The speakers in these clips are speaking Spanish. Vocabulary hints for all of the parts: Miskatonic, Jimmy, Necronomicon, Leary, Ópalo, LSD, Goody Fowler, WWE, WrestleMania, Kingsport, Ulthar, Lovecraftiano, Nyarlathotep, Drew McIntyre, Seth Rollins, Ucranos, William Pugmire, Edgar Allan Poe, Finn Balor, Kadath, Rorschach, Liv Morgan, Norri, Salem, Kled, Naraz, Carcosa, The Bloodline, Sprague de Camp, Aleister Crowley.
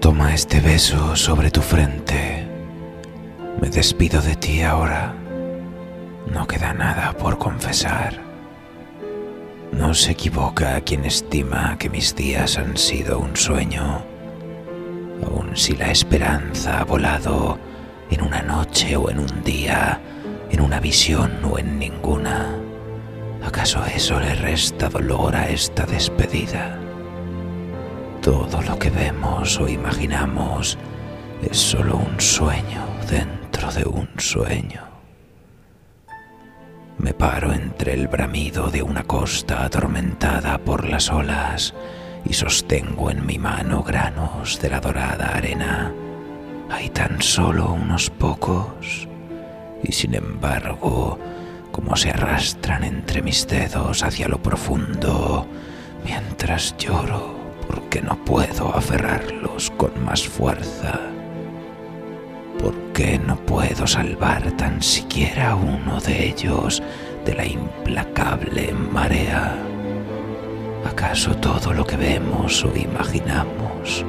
Toma este beso sobre tu frente. Me despido de ti ahora. No queda nada por confesar. No se equivoca quien estima que mis días han sido un sueño, aun si la esperanza ha volado en una noche o en un día, en una visión o en ninguna. ¿Acaso eso le resta dolor a esta despedida? Todo lo que vemos o imaginamos es solo un sueño dentro de un sueño. Me paro entre el bramido de una costa atormentada por las olas y sostengo en mi mano granos de la dorada arena. Hay tan solo unos pocos, y sin embargo, como se arrastran entre mis dedos hacia lo profundo, mientras lloro porque no puedo aferrarlos con más fuerza. ¿Por qué no puedo salvar tan siquiera uno de ellos de la implacable marea? ¿Acaso todo lo que vemos o imaginamos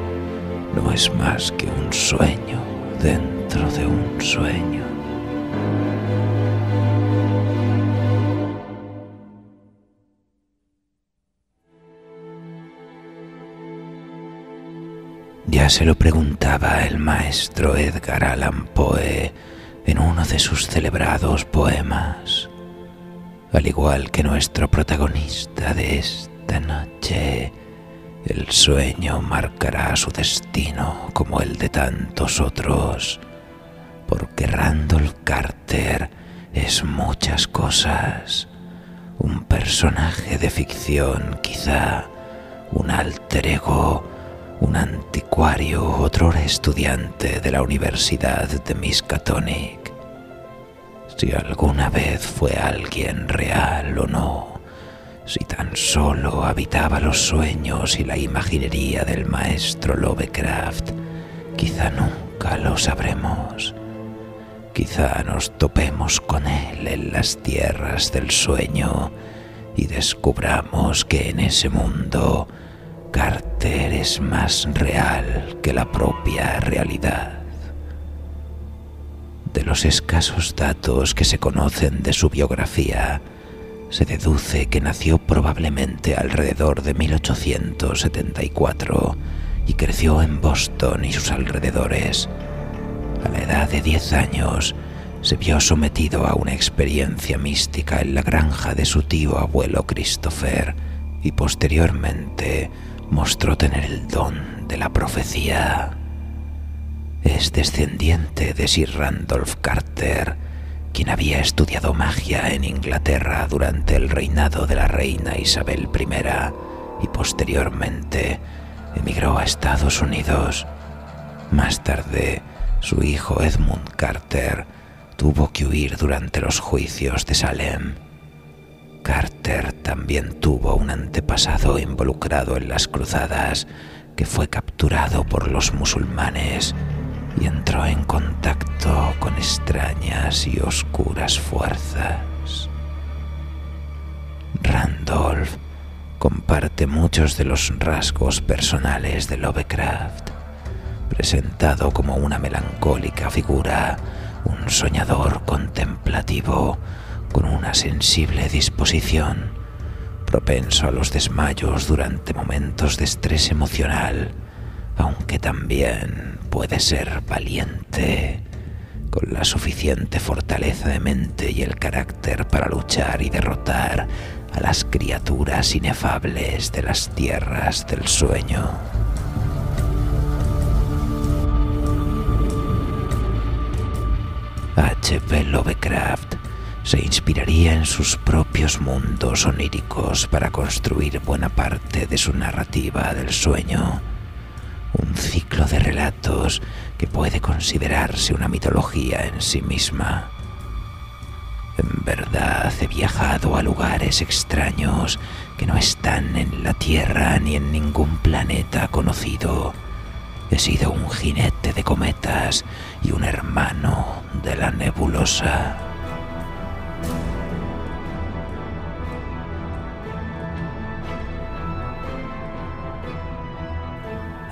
no es más que un sueño dentro de un sueño? Ya se lo preguntaba el maestro Edgar Allan Poe en uno de sus celebrados poemas, al igual que nuestro protagonista de esta noche. El sueño marcará su destino como el de tantos otros, porque Randolph Carter es muchas cosas, un personaje de ficción quizá, un alter ego, un anticuario, otrora estudiante de la Universidad de Miskatonic. Si alguna vez fue alguien real o no, si tan solo habitaba los sueños y la imaginería del maestro Lovecraft, quizá nunca lo sabremos. Quizá nos topemos con él en las tierras del sueño y descubramos que en ese mundo Carter es más real que la propia realidad. De los escasos datos que se conocen de su biografía, se deduce que nació probablemente alrededor de 1874 y creció en Boston y sus alrededores. A la edad de 10 años se vio sometido a una experiencia mística en la granja de su tío abuelo Christopher y posteriormente mostró tener el don de la profecía. Es descendiente de Sir Randolph Carter, quien había estudiado magia en Inglaterra durante el reinado de la reina Isabel I y posteriormente emigró a Estados Unidos. Más tarde, su hijo Edmund Carter tuvo que huir durante los juicios de Salem. Carter también tuvo un antepasado involucrado en las cruzadas, que fue capturado por los musulmanes y entró en contacto con extrañas y oscuras fuerzas. Randolph comparte muchos de los rasgos personales de Lovecraft, presentado como una melancólica figura, un soñador contemplativo, con una sensible disposición, propenso a los desmayos durante momentos de estrés emocional, aunque también puede ser valiente, con la suficiente fortaleza de mente y el carácter para luchar y derrotar a las criaturas inefables de las tierras del sueño. H. P. Lovecraft se inspiraría en sus propios mundos oníricos para construir buena parte de su narrativa del sueño. Un ciclo de relatos que puede considerarse una mitología en sí misma. En verdad, he viajado a lugares extraños que no están en la Tierra ni en ningún planeta conocido. He sido un jinete de cometas y un hermano de la nebulosa.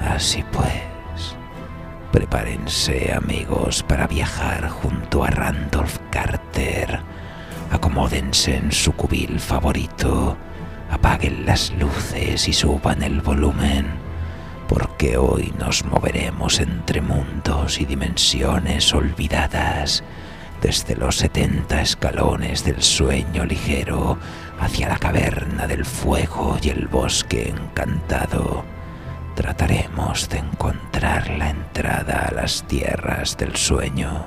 Así pues, Prepárense, amigos, para viajar junto a Randolph Carter. Acomódense en su cubil favorito, apaguen las luces y suban el volumen, porque hoy nos moveremos entre mundos y dimensiones olvidadas, desde los 70 escalones del sueño ligero hacia la caverna del fuego y el bosque encantado. Trataremos de encontrar la entrada a las tierras del sueño.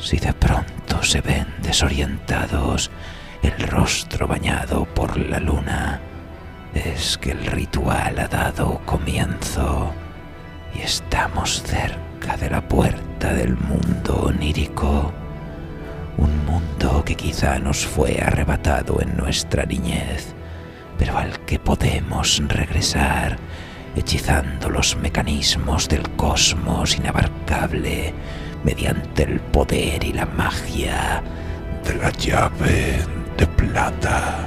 Si de pronto se ven desorientados, el rostro bañado por la luna, es que el ritual ha dado comienzo y estamos cerca de la puerta del mundo onírico, un mundo que quizá nos fue arrebatado en nuestra niñez, pero al que podemos regresar hechizando los mecanismos del cosmos inabarcable mediante el poder y la magia de la llave de plata.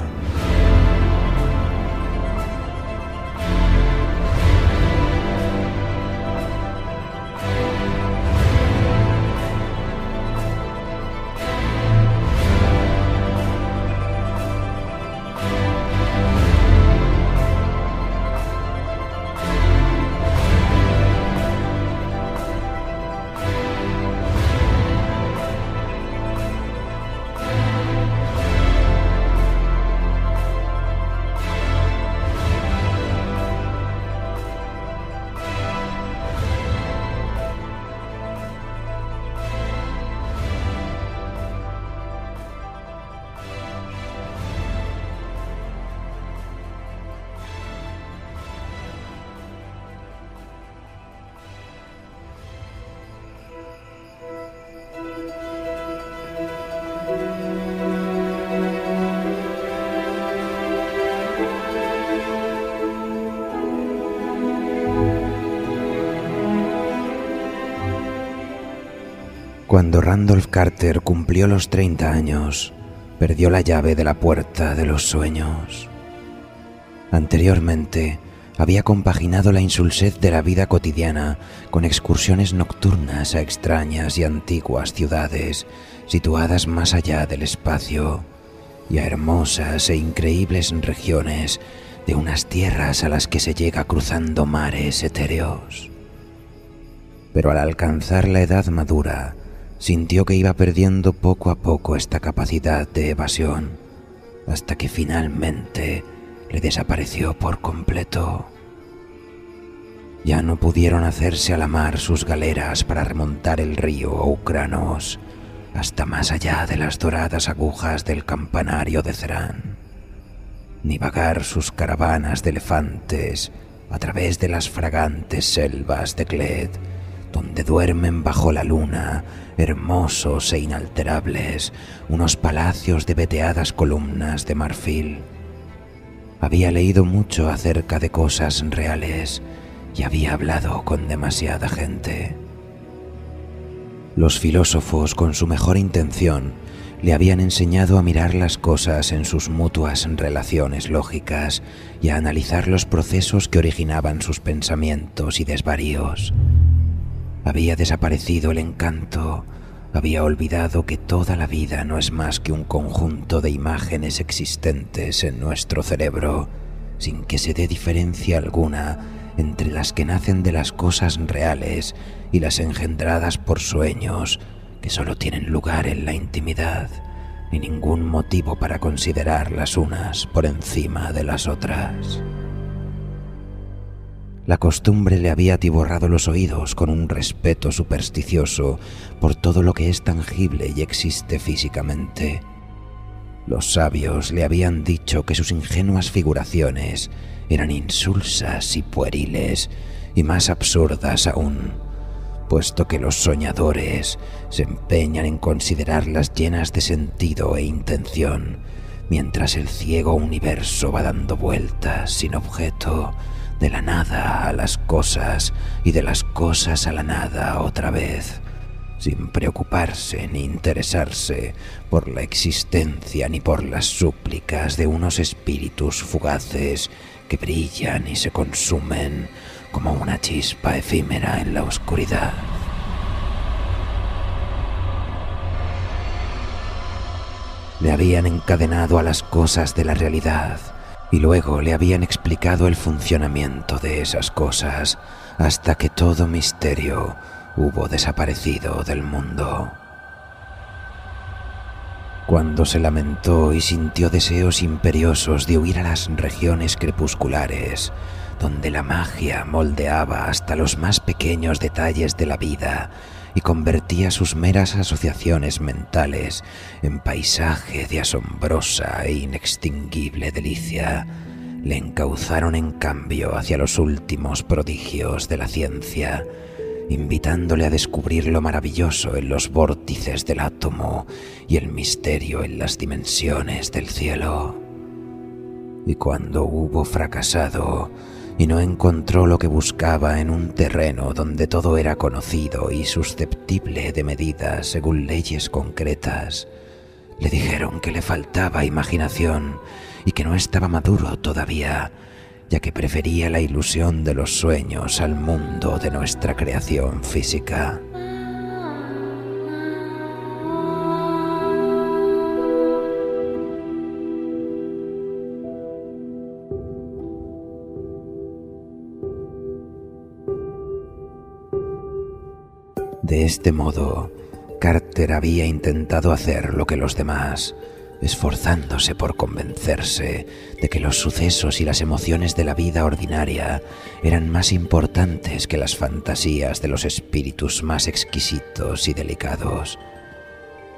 Cuando Randolph Carter cumplió los 30 años, perdió la llave de la puerta de los sueños. Anteriormente, había compaginado la insulsez de la vida cotidiana con excursiones nocturnas a extrañas y antiguas ciudades situadas más allá del espacio y a hermosas e increíbles regiones de unas tierras a las que se llega cruzando mares etéreos. Pero al alcanzar la edad madura, sintió que iba perdiendo poco a poco esta capacidad de evasión, hasta que finalmente le desapareció por completo. Ya no pudieron hacerse a la mar sus galeras para remontar el río Ucranos, hasta más allá de las doradas agujas del campanario de Zerán, ni vagar sus caravanas de elefantes a través de las fragantes selvas de Kled, donde duermen bajo la luna, hermosos e inalterables, unos palacios de veteadas columnas de marfil. Había leído mucho acerca de cosas reales y había hablado con demasiada gente. Los filósofos, con su mejor intención, le habían enseñado a mirar las cosas en sus mutuas relaciones lógicas y a analizar los procesos que originaban sus pensamientos y desvaríos. Había desaparecido el encanto, había olvidado que toda la vida no es más que un conjunto de imágenes existentes en nuestro cerebro, sin que se dé diferencia alguna entre las que nacen de las cosas reales y las engendradas por sueños, que solo tienen lugar en la intimidad, ni ningún motivo para considerar las unas por encima de las otras. La costumbre le había atiborrado los oídos con un respeto supersticioso por todo lo que es tangible y existe físicamente. Los sabios le habían dicho que sus ingenuas figuraciones eran insulsas y pueriles, y más absurdas aún, puesto que los soñadores se empeñan en considerarlas llenas de sentido e intención, mientras el ciego universo va dando vueltas sin objeto, de la nada a las cosas y de las cosas a la nada otra vez, sin preocuparse ni interesarse por la existencia ni por las súplicas de unos espíritus fugaces que brillan y se consumen como una chispa efímera en la oscuridad. Le habían encadenado a las cosas de la realidad y luego le habían explicado el funcionamiento de esas cosas hasta que todo misterio hubo desaparecido del mundo. Cuando se lamentó y sintió deseos imperiosos de huir a las regiones crepusculares, donde la magia moldeaba hasta los más pequeños detalles de la vida, y convertía sus meras asociaciones mentales en paisaje de asombrosa e inextinguible delicia, le encauzaron en cambio hacia los últimos prodigios de la ciencia, invitándole a descubrir lo maravilloso en los vórtices del átomo y el misterio en las dimensiones del cielo. Y cuando hubo fracasado, y no encontró lo que buscaba en un terreno donde todo era conocido y susceptible de medidas según leyes concretas, le dijeron que le faltaba imaginación y que no estaba maduro todavía, ya que prefería la ilusión de los sueños al mundo de nuestra creación física. De este modo, Carter había intentado hacer lo que los demás, esforzándose por convencerse de que los sucesos y las emociones de la vida ordinaria eran más importantes que las fantasías de los espíritus más exquisitos y delicados.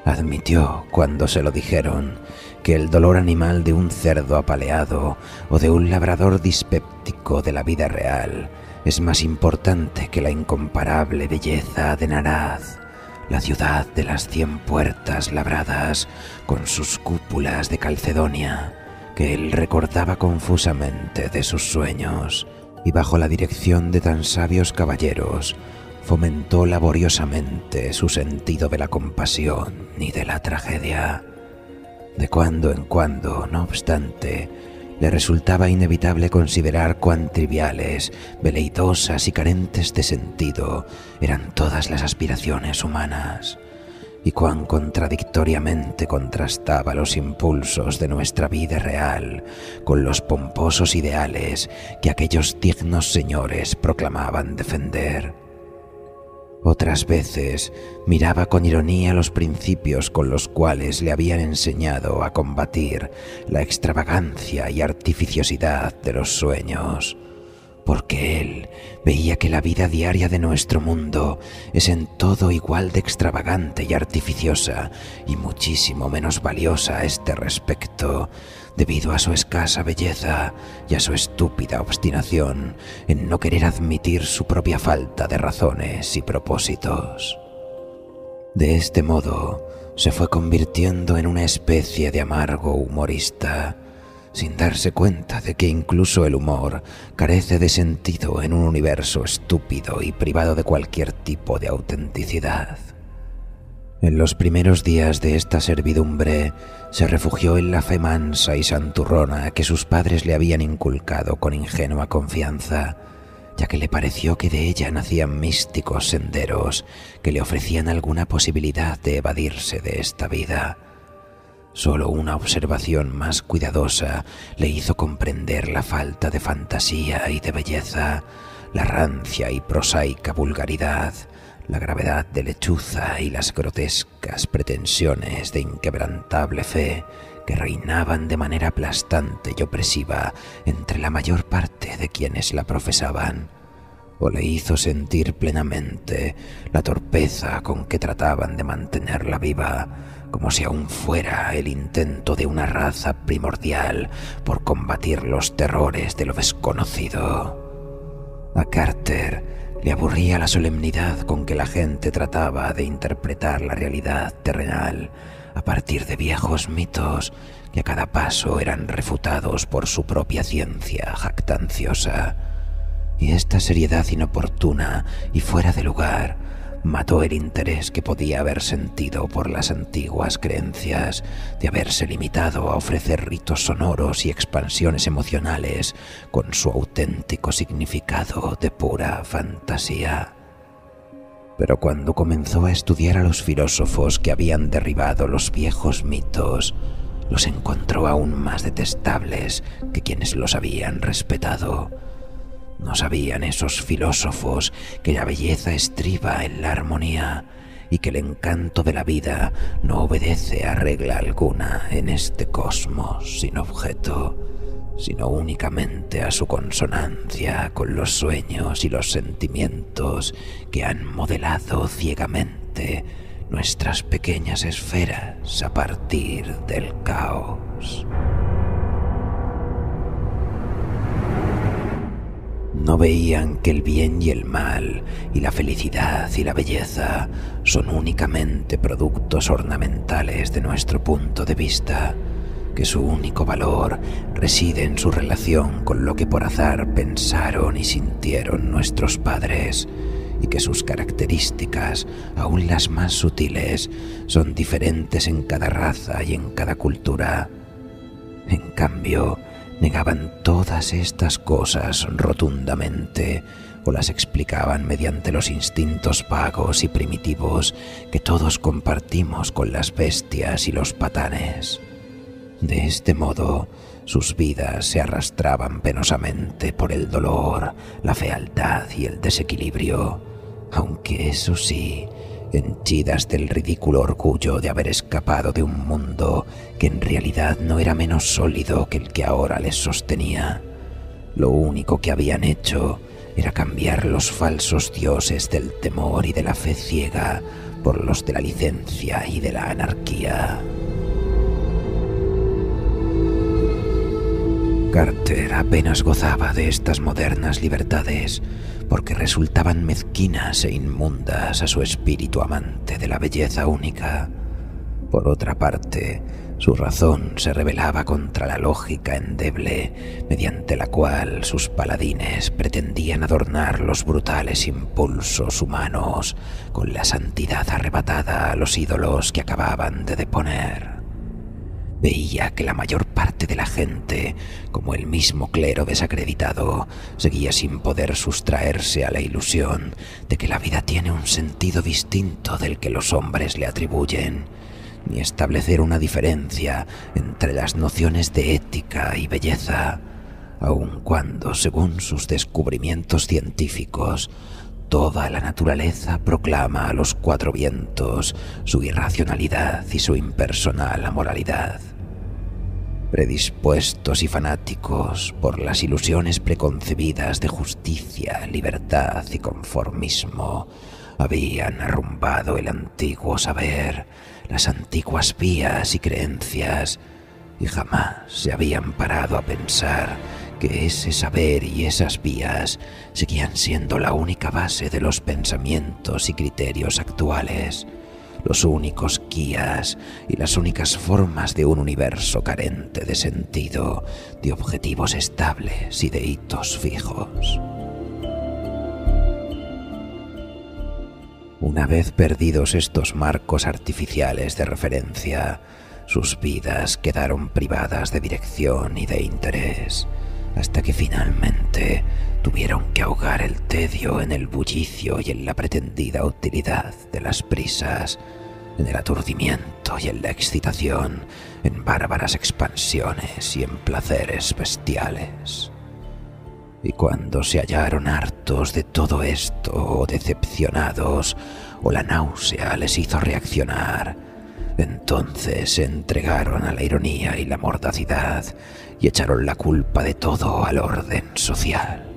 Admitió, cuando se lo dijeron, que el dolor animal de un cerdo apaleado o de un labrador dispéptico de la vida real es más importante que la incomparable belleza de Naraz, la ciudad de las 100 puertas labradas con sus cúpulas de calcedonia, que él recordaba confusamente de sus sueños, y bajo la dirección de tan sabios caballeros fomentó laboriosamente su sentido de la compasión y de la tragedia. De cuando en cuando, no obstante, le resultaba inevitable considerar cuán triviales, veleidosas y carentes de sentido eran todas las aspiraciones humanas, y cuán contradictoriamente contrastaba los impulsos de nuestra vida real con los pomposos ideales que aquellos dignos señores proclamaban defender. Otras veces miraba con ironía los principios con los cuales le habían enseñado a combatir la extravagancia y artificiosidad de los sueños, porque él veía que la vida diaria de nuestro mundo es en todo igual de extravagante y artificiosa y muchísimo menos valiosa a este respecto, debido a su escasa belleza y a su estúpida obstinación en no querer admitir su propia falta de razones y propósitos. De este modo, se fue convirtiendo en una especie de amargo humorista, sin darse cuenta de que incluso el humor carece de sentido en un universo estúpido y privado de cualquier tipo de autenticidad. En los primeros días de esta servidumbre, se refugió en la fe mansa y santurrona que sus padres le habían inculcado con ingenua confianza, ya que le pareció que de ella nacían místicos senderos que le ofrecían alguna posibilidad de evadirse de esta vida. Solo una observación más cuidadosa le hizo comprender la falta de fantasía y de belleza, la rancia y prosaica vulgaridad, la gravedad de lechuza y las grotescas pretensiones de inquebrantable fe que reinaban de manera aplastante y opresiva entre la mayor parte de quienes la profesaban, o le hizo sentir plenamente la torpeza con que trataban de mantenerla viva, como si aún fuera el intento de una raza primordial por combatir los terrores de lo desconocido. A Carter le aburría la solemnidad con que la gente trataba de interpretar la realidad terrenal a partir de viejos mitos que a cada paso eran refutados por su propia ciencia jactanciosa. Y esta seriedad inoportuna y fuera de lugar mató el interés que podía haber sentido por las antiguas creencias de haberse limitado a ofrecer ritos sonoros y expansiones emocionales con su auténtico significado de pura fantasía. Pero cuando comenzó a estudiar a los filósofos que habían derribado los viejos mitos, los encontró aún más detestables que quienes los habían respetado. No sabían esos filósofos que la belleza estriba en la armonía y que el encanto de la vida no obedece a regla alguna en este cosmos sin objeto, sino únicamente a su consonancia con los sueños y los sentimientos que han modelado ciegamente nuestras pequeñas esferas a partir del caos. No veían que el bien y el mal, y la felicidad y la belleza son únicamente productos ornamentales de nuestro punto de vista, que su único valor reside en su relación con lo que por azar pensaron y sintieron nuestros padres, y que sus características, aún las más sutiles, son diferentes en cada raza y en cada cultura. En cambio, negaban todas estas cosas rotundamente o las explicaban mediante los instintos vagos y primitivos que todos compartimos con las bestias y los patanes. De este modo, sus vidas se arrastraban penosamente por el dolor, la fealdad y el desequilibrio, aunque eso sí, henchidas del ridículo orgullo de haber escapado de un mundo que en realidad no era menos sólido que el que ahora les sostenía. Lo único que habían hecho era cambiar los falsos dioses del temor y de la fe ciega por los de la licencia y de la anarquía. Carter apenas gozaba de estas modernas libertades porque resultaban mezquinas e inmundas a su espíritu amante de la belleza única. Por otra parte, su razón se rebelaba contra la lógica endeble mediante la cual sus paladines pretendían adornar los brutales impulsos humanos con la santidad arrebatada a los ídolos que acababan de deponer. Veía que la mayor parte de la gente, como el mismo clero desacreditado, seguía sin poder sustraerse a la ilusión de que la vida tiene un sentido distinto del que los hombres le atribuyen, ni establecer una diferencia entre las nociones de ética y belleza, aun cuando, según sus descubrimientos científicos, toda la naturaleza proclama a los cuatro vientos su irracionalidad y su impersonal amoralidad. Predispuestos y fanáticos por las ilusiones preconcebidas de justicia, libertad y conformismo, habían arrumbado el antiguo saber, las antiguas vías y creencias, y jamás se habían parado a pensar que ese saber y esas vías seguían siendo la única base de los pensamientos y criterios actuales, los únicos guías y las únicas formas de un universo carente de sentido, de objetivos estables y de hitos fijos. Una vez perdidos estos marcos artificiales de referencia, sus vidas quedaron privadas de dirección y de interés, hasta que finalmente tuvieron que ahogar el tedio en el bullicio y en la pretendida utilidad de las prisas, en el aturdimiento y en la excitación, en bárbaras expansiones y en placeres bestiales. Y cuando se hallaron hartos de todo esto o decepcionados, o la náusea les hizo reaccionar, entonces se entregaron a la ironía y la mordacidad y echaron la culpa de todo al orden social.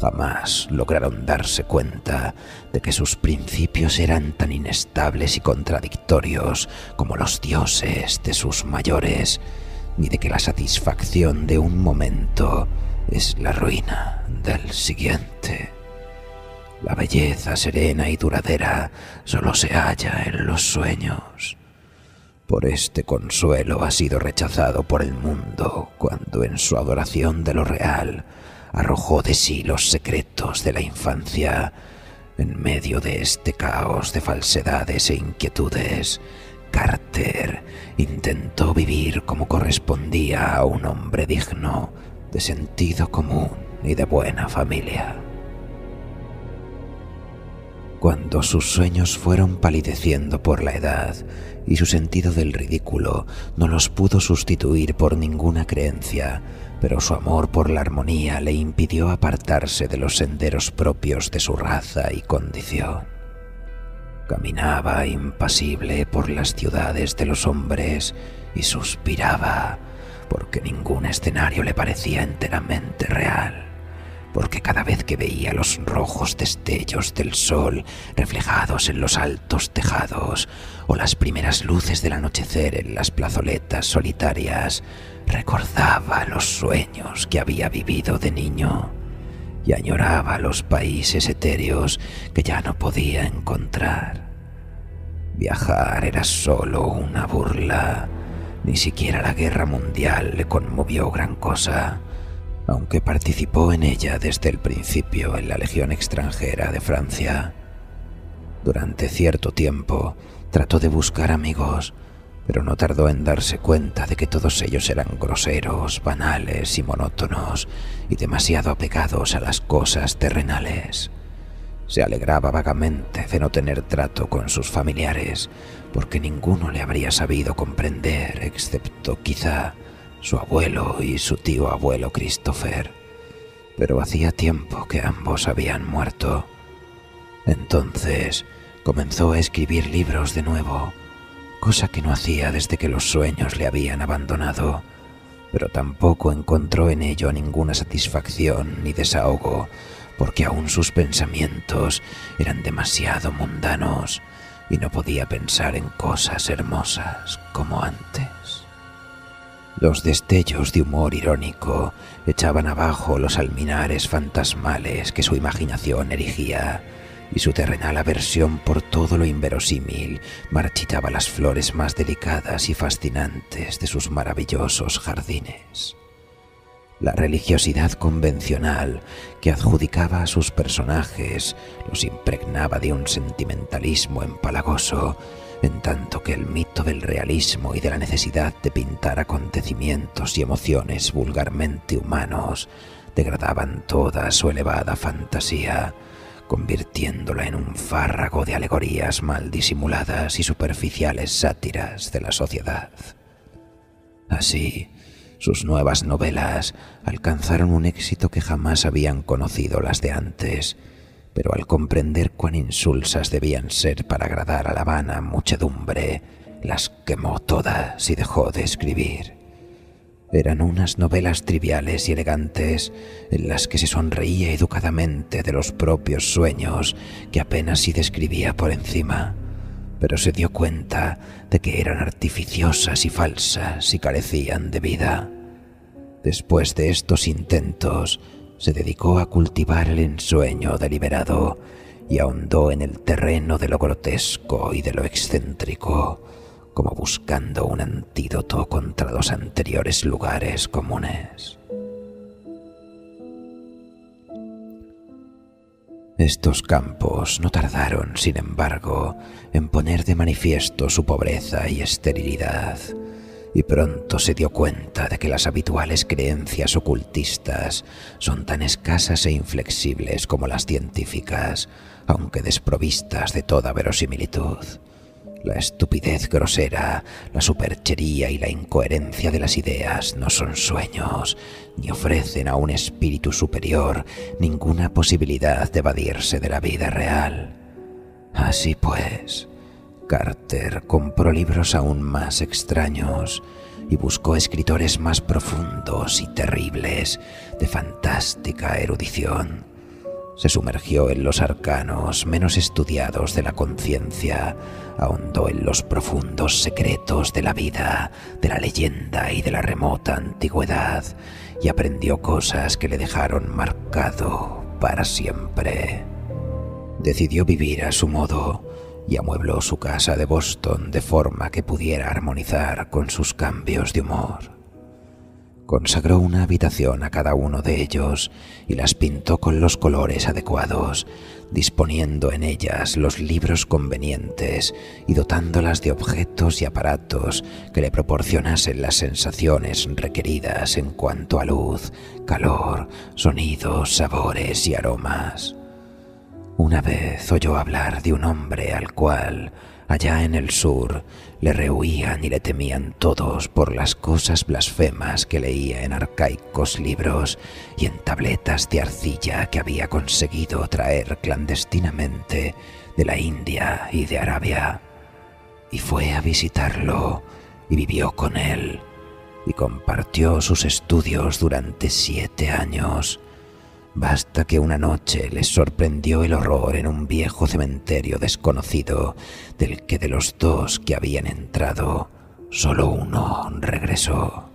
Jamás lograron darse cuenta de que sus principios eran tan inestables y contradictorios como los dioses de sus mayores, ni de que la satisfacción de un momento es la ruina del siguiente. La belleza serena y duradera solo se halla en los sueños. Por este consuelo ha sido rechazado por el mundo cuando en su adoración de lo real arrojó de sí los secretos de la infancia En medio de este caos de falsedades e inquietudes, Carter intentó vivir como correspondía a un hombre digno, de sentido común y de buena familia. Cuando sus sueños fueron palideciendo por la edad y su sentido del ridículo no los pudo sustituir por ninguna creencia, pero su amor por la armonía le impidió apartarse de los senderos propios de su raza y condición. Caminaba impasible por las ciudades de los hombres y suspiraba, porque ningún escenario le parecía enteramente real, porque cada vez que veía los rojos destellos del sol reflejados en los altos tejados o las primeras luces del anochecer en las plazoletas solitarias, recordaba los sueños que había vivido de niño y añoraba los países etéreos que ya no podía encontrar. Viajar era solo una burla, ni siquiera la guerra mundial le conmovió gran cosa, aunque participó en ella desde el principio en la Legión extranjera de Francia. Durante cierto tiempo trató de buscar amigos, pero no tardó en darse cuenta de que todos ellos eran groseros, banales y monótonos, y demasiado apegados a las cosas terrenales. Se alegraba vagamente de no tener trato con sus familiares, porque ninguno le habría sabido comprender, excepto quizá su abuelo y su tío abuelo Christopher, pero hacía tiempo que ambos habían muerto. Entonces comenzó a escribir libros de nuevo, cosa que no hacía desde que los sueños le habían abandonado, pero tampoco encontró en ello ninguna satisfacción ni desahogo, porque aún sus pensamientos eran demasiado mundanos y no podía pensar en cosas hermosas como antes. Los destellos de humor irónico echaban abajo los alminares fantasmales que su imaginación erigía, y su terrenal aversión por todo lo inverosímil marchitaba las flores más delicadas y fascinantes de sus maravillosos jardines. La religiosidad convencional que adjudicaba a sus personajes los impregnaba de un sentimentalismo empalagoso, en tanto que el mito del realismo y de la necesidad de pintar acontecimientos y emociones vulgarmente humanos degradaban toda su elevada fantasía, convirtiéndola en un fárrago de alegorías mal disimuladas y superficiales sátiras de la sociedad. Así, sus nuevas novelas alcanzaron un éxito que jamás habían conocido las de antes, pero al comprender cuán insulsas debían ser para agradar a la vana muchedumbre, las quemó todas y dejó de escribir. Eran unas novelas triviales y elegantes, en las que se sonreía educadamente de los propios sueños que apenas si describía por encima, pero se dio cuenta de que eran artificiosas y falsas y carecían de vida. Después de estos intentos, se dedicó a cultivar el ensueño deliberado y ahondó en el terreno de lo grotesco y de lo excéntrico, como buscando un antídoto contra los anteriores lugares comunes. Estos campos no tardaron, sin embargo, en poner de manifiesto su pobreza y esterilidad, y pronto se dio cuenta de que las habituales creencias ocultistas son tan escasas e inflexibles como las científicas, aunque desprovistas de toda verosimilitud. La estupidez grosera, la superchería y la incoherencia de las ideas no son sueños, ni ofrecen a un espíritu superior ninguna posibilidad de evadirse de la vida real. Así pues, Carter compró libros aún más extraños y buscó escritores más profundos y terribles, de fantástica erudición. Se sumergió en los arcanos menos estudiados de la conciencia, ahondó en los profundos secretos de la vida, de la leyenda y de la remota antigüedad, y aprendió cosas que le dejaron marcado para siempre. Decidió vivir a su modo y amuebló su casa de Boston de forma que pudiera armonizar con sus cambios de humor. Consagró una habitación a cada uno de ellos y las pintó con los colores adecuados, disponiendo en ellas los libros convenientes y dotándolas de objetos y aparatos que le proporcionasen las sensaciones requeridas en cuanto a luz, calor, sonidos, sabores y aromas. Una vez oyó hablar de un hombre al cual, allá en el sur, le rehuían y le temían todos por las cosas blasfemas que leía en arcaicos libros y en tabletas de arcilla que había conseguido traer clandestinamente de la India y de Arabia. Y fue a visitarlo y vivió con él y compartió sus estudios durante 7 años. Basta que una noche les sorprendió el horror en un viejo cementerio desconocido, del que de los 2 que habían entrado, solo uno regresó.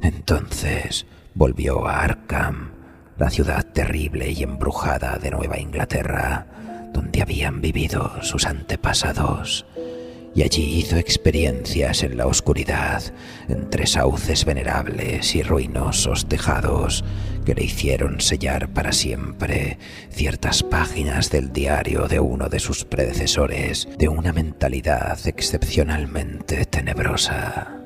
Entonces volvió a Arkham, la ciudad terrible y embrujada de Nueva Inglaterra, donde habían vivido sus antepasados. Y allí hizo experiencias en la oscuridad, entre sauces venerables y ruinosos tejados que le hicieron sellar para siempre ciertas páginas del diario de uno de sus predecesores, de una mentalidad excepcionalmente tenebrosa.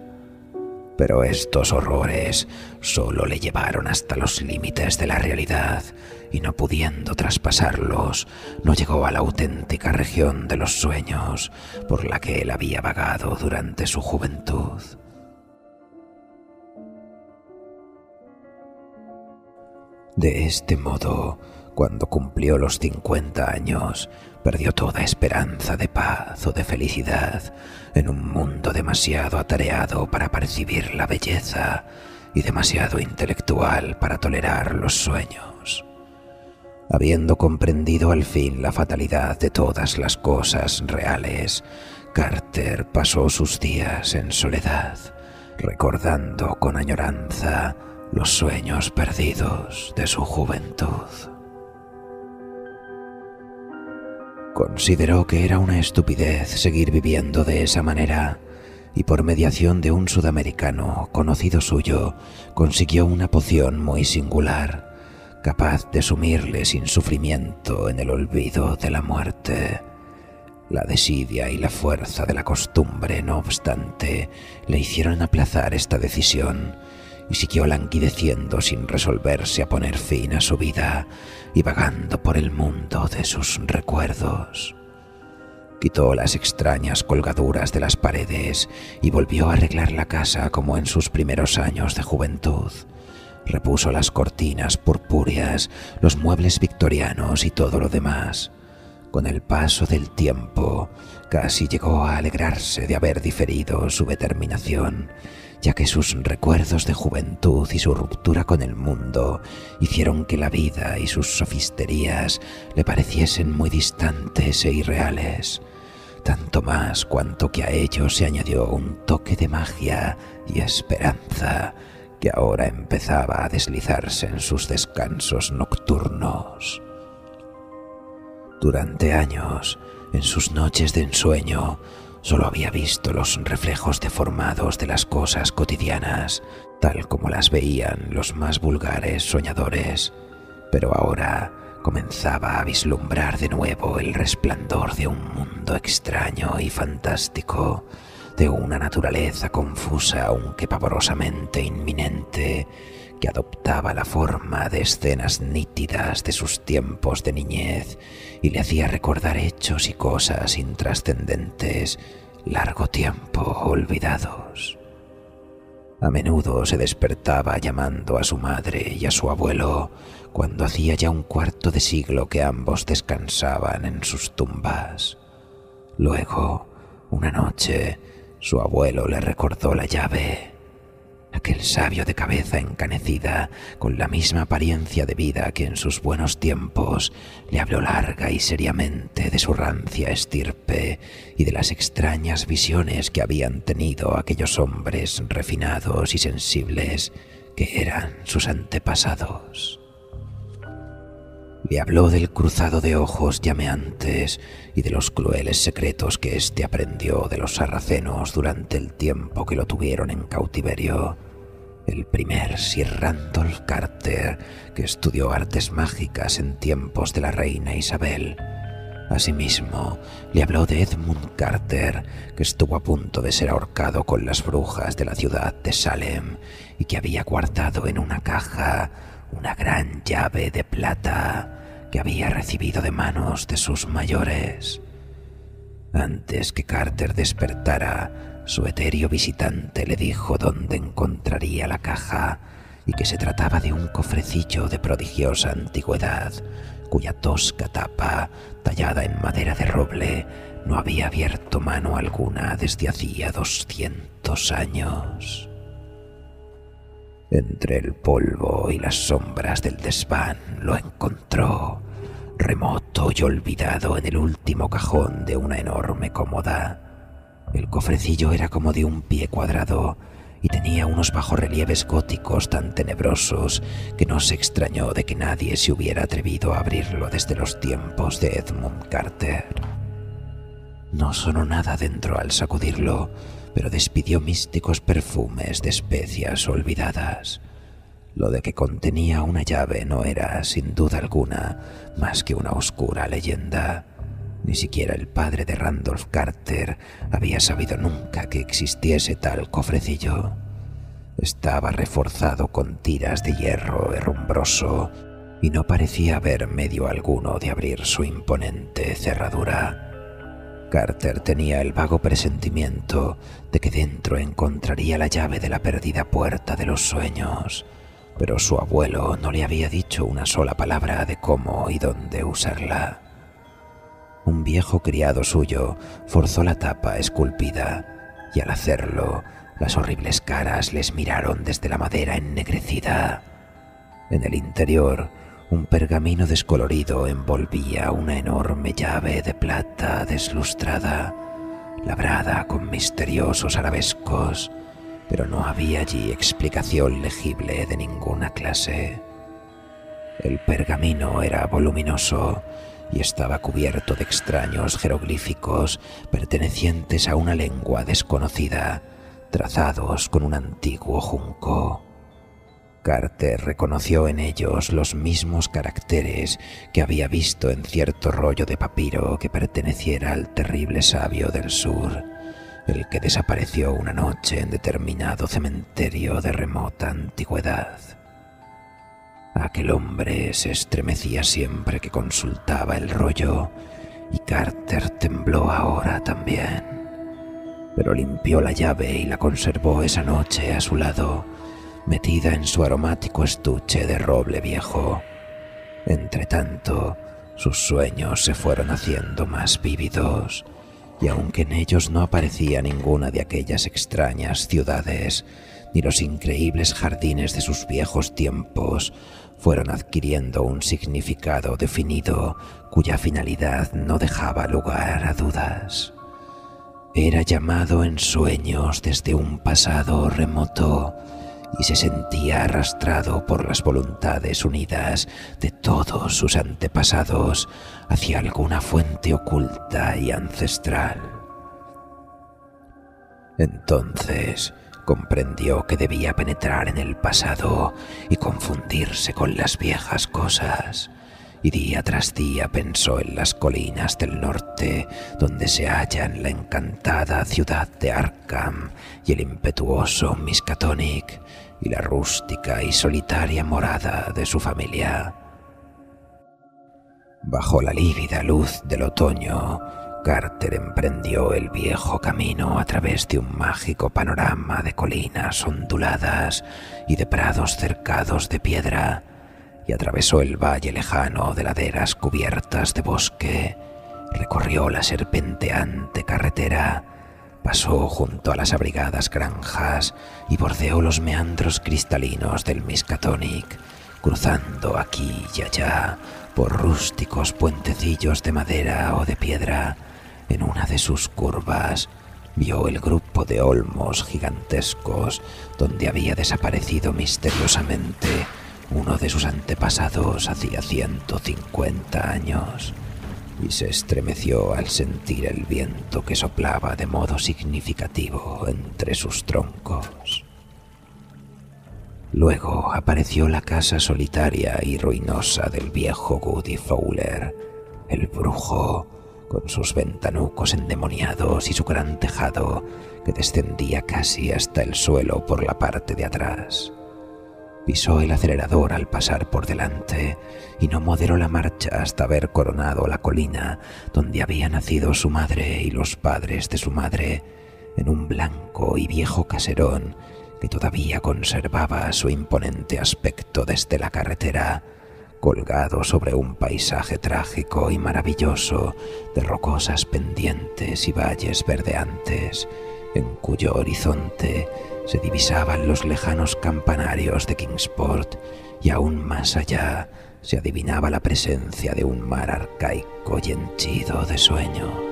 Pero estos horrores solo le llevaron hasta los límites de la realidad, y no pudiendo traspasarlos, no llegó a la auténtica región de los sueños por la que él había vagado durante su juventud. De este modo, cuando cumplió los 50 años, perdió toda esperanza de paz o de felicidad en un mundo demasiado atareado para percibir la belleza y demasiado intelectual para tolerar los sueños. Habiendo comprendido al fin la fatalidad de todas las cosas reales, Carter pasó sus días en soledad, recordando con añoranza los sueños perdidos de su juventud. Consideró que era una estupidez seguir viviendo de esa manera, y por mediación de un sudamericano conocido suyo, consiguió una poción muy singular, capaz de sumirle sin sufrimiento en el olvido de la muerte. La desidia y la fuerza de la costumbre, no obstante, le hicieron aplazar esta decisión, y siguió languideciendo sin resolverse a poner fin a su vida y vagando por el mundo de sus recuerdos. Quitó las extrañas colgaduras de las paredes y volvió a arreglar la casa como en sus primeros años de juventud. Repuso las cortinas purpúreas, los muebles victorianos y todo lo demás. Con el paso del tiempo, casi llegó a alegrarse de haber diferido su determinación, ya que sus recuerdos de juventud y su ruptura con el mundo hicieron que la vida y sus sofisterías le pareciesen muy distantes e irreales, tanto más cuanto que a ello se añadió un toque de magia y esperanza que ahora empezaba a deslizarse en sus descansos nocturnos. Durante años, en sus noches de ensueño, solo había visto los reflejos deformados de las cosas cotidianas, tal como las veían los más vulgares soñadores, pero ahora comenzaba a vislumbrar de nuevo el resplandor de un mundo extraño y fantástico, de una naturaleza confusa aunque pavorosamente inminente, que adoptaba la forma de escenas nítidas de sus tiempos de niñez y le hacía recordar hechos y cosas intrascendentes, largo tiempo olvidados. A menudo se despertaba llamando a su madre y a su abuelo, cuando hacía ya un cuarto de siglo que ambos descansaban en sus tumbas. Luego, una noche, su abuelo le recordó la llave. Aquel sabio de cabeza encanecida, con la misma apariencia de vida que en sus buenos tiempos, le habló larga y seriamente de su rancia estirpe y de las extrañas visiones que habían tenido aquellos hombres refinados y sensibles que eran sus antepasados. Le habló del cruzado de ojos llameantes y de los crueles secretos que éste aprendió de los sarracenos durante el tiempo que lo tuvieron en cautiverio, el primer Sir Randolph Carter, que estudió artes mágicas en tiempos de la reina Isabel. Asimismo, le habló de Edmund Carter, que estuvo a punto de ser ahorcado con las brujas de la ciudad de Salem y que había guardado en una caja una gran llave de plata que había recibido de manos de sus mayores. Antes que Carter despertara, su etéreo visitante le dijo dónde encontraría la caja y que se trataba de un cofrecillo de prodigiosa antigüedad, cuya tosca tapa, tallada en madera de roble, no había abierto mano alguna desde hacía 200 años. Entre el polvo y las sombras del desván lo encontró, remoto y olvidado en el último cajón de una enorme cómoda. El cofrecillo era como de un pie cuadrado y tenía unos bajorrelieves góticos tan tenebrosos que no se extrañó de que nadie se hubiera atrevido a abrirlo desde los tiempos de Edmund Carter. No sonó nada dentro al sacudirlo, pero despidió místicos perfumes de especias olvidadas. Lo de que contenía una llave no era, sin duda alguna, más que una oscura leyenda. Ni siquiera el padre de Randolph Carter había sabido nunca que existiese tal cofrecillo. Estaba reforzado con tiras de hierro herrumbroso y no parecía haber medio alguno de abrir su imponente cerradura. Carter tenía el vago presentimiento de que dentro encontraría la llave de la perdida puerta de los sueños, pero su abuelo no le había dicho una sola palabra de cómo y dónde usarla. Un viejo criado suyo forzó la tapa esculpida, y al hacerlo, las horribles caras les miraron desde la madera ennegrecida. En el interior, un pergamino descolorido envolvía una enorme llave de plata deslustrada, labrada con misteriosos arabescos, pero no había allí explicación legible de ninguna clase. El pergamino era voluminoso y estaba cubierto de extraños jeroglíficos pertenecientes a una lengua desconocida, trazados con un antiguo junco. Carter reconoció en ellos los mismos caracteres que había visto en cierto rollo de papiro que perteneciera al terrible sabio del sur, el que desapareció una noche en determinado cementerio de remota antigüedad. Aquel hombre se estremecía siempre que consultaba el rollo, y Carter tembló ahora también. Pero limpió la llave y la conservó esa noche a su lado, metida en su aromático estuche de roble viejo. Entretanto, sus sueños se fueron haciendo más vívidos, y aunque en ellos no aparecía ninguna de aquellas extrañas ciudades, ni los increíbles jardines de sus viejos tiempos, fueron adquiriendo un significado definido cuya finalidad no dejaba lugar a dudas. Era llamado en sueños desde un pasado remoto y se sentía arrastrado por las voluntades unidas de todos sus antepasados hacia alguna fuente oculta y ancestral. Entonces comprendió que debía penetrar en el pasado y confundirse con las viejas cosas, y día tras día pensó en las colinas del norte, donde se hallan la encantada ciudad de Arkham y el impetuoso Miskatonic, y la rústica y solitaria morada de su familia. Bajo la lívida luz del otoño, Carter emprendió el viejo camino a través de un mágico panorama de colinas onduladas y de prados cercados de piedra, y atravesó el valle lejano de laderas cubiertas de bosque, recorrió la serpenteante carretera, pasó junto a las abrigadas granjas y bordeó los meandros cristalinos del Miskatonic, cruzando aquí y allá por rústicos puentecillos de madera o de piedra. En una de sus curvas vio el grupo de olmos gigantescos donde había desaparecido misteriosamente uno de sus antepasados hacía 150 años, y se estremeció al sentir el viento que soplaba de modo significativo entre sus troncos. Luego apareció la casa solitaria y ruinosa del viejo Goody Fowler, el brujo, con sus ventanucos endemoniados y su gran tejado que descendía casi hasta el suelo por la parte de atrás. Pisó el acelerador al pasar por delante y no moderó la marcha hasta haber coronado la colina donde había nacido su madre y los padres de su madre, en un blanco y viejo caserón que todavía conservaba su imponente aspecto desde la carretera, colgado sobre un paisaje trágico y maravilloso de rocosas pendientes y valles verdeantes, en cuyo horizonte se divisaban los lejanos campanarios de Kingsport y aún más allá se adivinaba la presencia de un mar arcaico y henchido de sueños.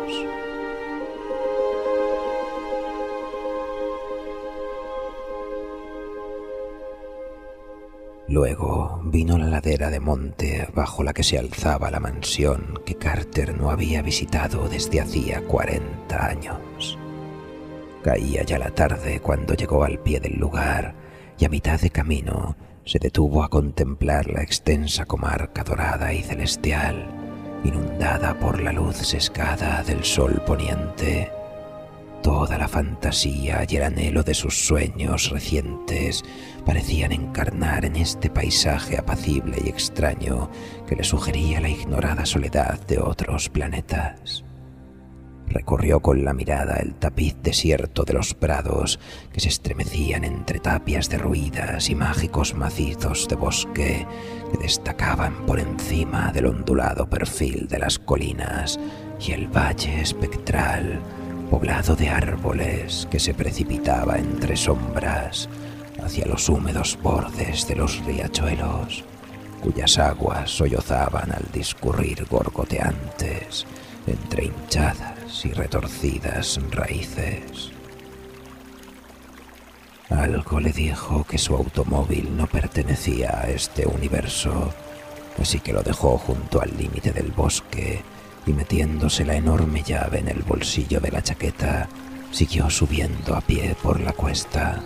Luego vino la ladera de monte bajo la que se alzaba la mansión que Carter no había visitado desde hacía 40 años. Caía ya la tarde cuando llegó al pie del lugar y a mitad de camino se detuvo a contemplar la extensa comarca dorada y celestial, inundada por la luz sesgada del sol poniente. Toda la fantasía y el anhelo de sus sueños recientes parecían encarnar en este paisaje apacible y extraño que le sugería la ignorada soledad de otros planetas. Recorrió con la mirada el tapiz desierto de los prados que se estremecían entre tapias derruidas y mágicos macizos de bosque que destacaban por encima del ondulado perfil de las colinas y el valle espectral, poblado de árboles que se precipitaba entre sombras hacia los húmedos bordes de los riachuelos, cuyas aguas sollozaban al discurrir gorgoteantes entre hinchadas y retorcidas raíces. Algo le dijo que su automóvil no pertenecía a este universo, así que lo dejó junto al límite del bosque y metiéndose la enorme llave en el bolsillo de la chaqueta, siguió subiendo a pie por la cuesta.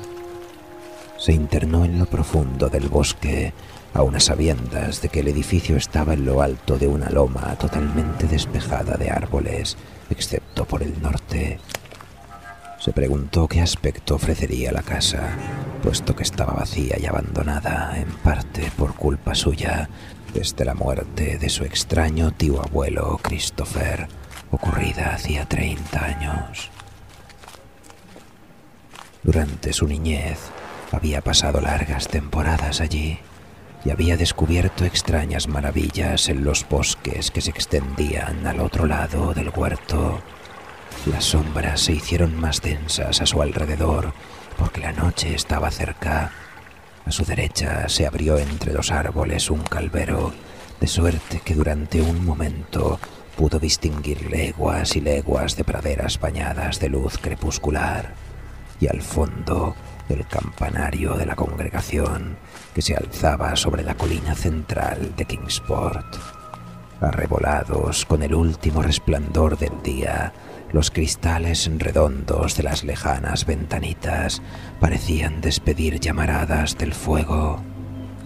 Se internó en lo profundo del bosque, a unas sabiendas de que el edificio estaba en lo alto de una loma totalmente despejada de árboles, excepto por el norte. Se preguntó qué aspecto ofrecería la casa, puesto que estaba vacía y abandonada, en parte por culpa suya, desde la muerte de su extraño tío abuelo Christopher, ocurrida hacía 30 años. Durante su niñez había pasado largas temporadas allí y había descubierto extrañas maravillas en los bosques que se extendían al otro lado del huerto. Las sombras se hicieron más densas a su alrededor porque la noche estaba cerca. A su derecha se abrió entre los árboles un calvero, de suerte que durante un momento pudo distinguir leguas y leguas de praderas bañadas de luz crepuscular, y al fondo el campanario de la congregación que se alzaba sobre la colina central de Kingsport. Arrebolados con el último resplandor del día, los cristales redondos de las lejanas ventanitas parecían despedir llamaradas del fuego.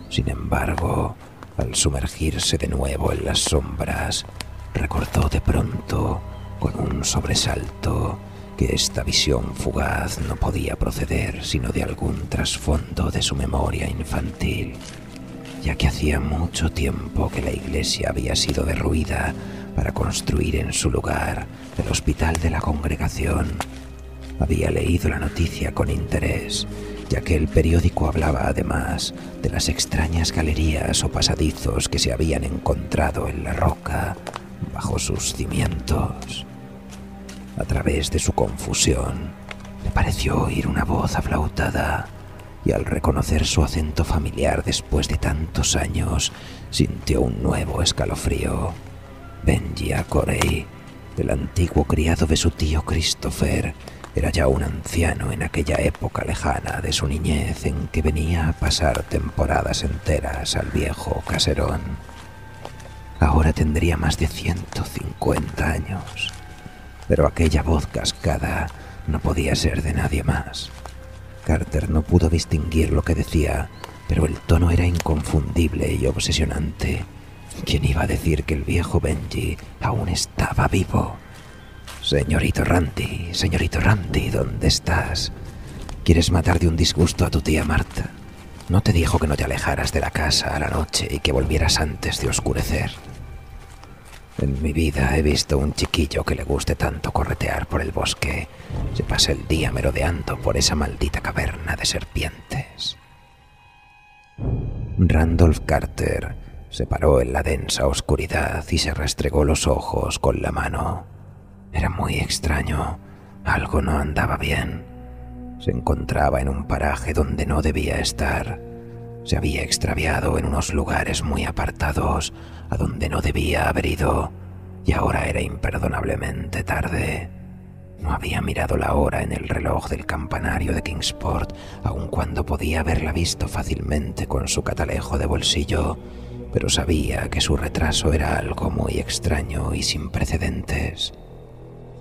Sin embargo, al sumergirse de nuevo en las sombras, recordó de pronto, con un sobresalto, que esta visión fugaz no podía proceder sino de algún trasfondo de su memoria infantil, ya que hacía mucho tiempo que la iglesia había sido derruida para construir en su lugar el hospital de la congregación. Había leído la noticia con interés, ya que el periódico hablaba además de las extrañas galerías o pasadizos que se habían encontrado en la roca bajo sus cimientos. A través de su confusión, le pareció oír una voz aflautada, y al reconocer su acento familiar después de tantos años, sintió un nuevo escalofrío. Benjia Corey, el antiguo criado de su tío Christopher, era ya un anciano en aquella época lejana de su niñez en que venía a pasar temporadas enteras al viejo caserón. Ahora tendría más de 150 años, pero aquella voz cascada no podía ser de nadie más. Carter no pudo distinguir lo que decía, pero el tono era inconfundible y obsesionante. ¿Quién iba a decir que el viejo Benji aún estaba vivo? Señorito Randy, ¿dónde estás? ¿Quieres matar de un disgusto a tu tía Marta? ¿No te dijo que no te alejaras de la casa a la noche y que volvieras antes de oscurecer? En mi vida he visto un chiquillo que le guste tanto corretear por el bosque. Se pasa el día merodeando por esa maldita caverna de serpientes. Randolph Carter se paró en la densa oscuridad y se restregó los ojos con la mano. Era muy extraño. Algo no andaba bien. Se encontraba en un paraje donde no debía estar. Se había extraviado en unos lugares muy apartados, a donde no debía haber ido, y ahora era imperdonablemente tarde. No había mirado la hora en el reloj del campanario de Kingsport, aun cuando podía haberla visto fácilmente con su catalejo de bolsillo, pero sabía que su retraso era algo muy extraño y sin precedentes.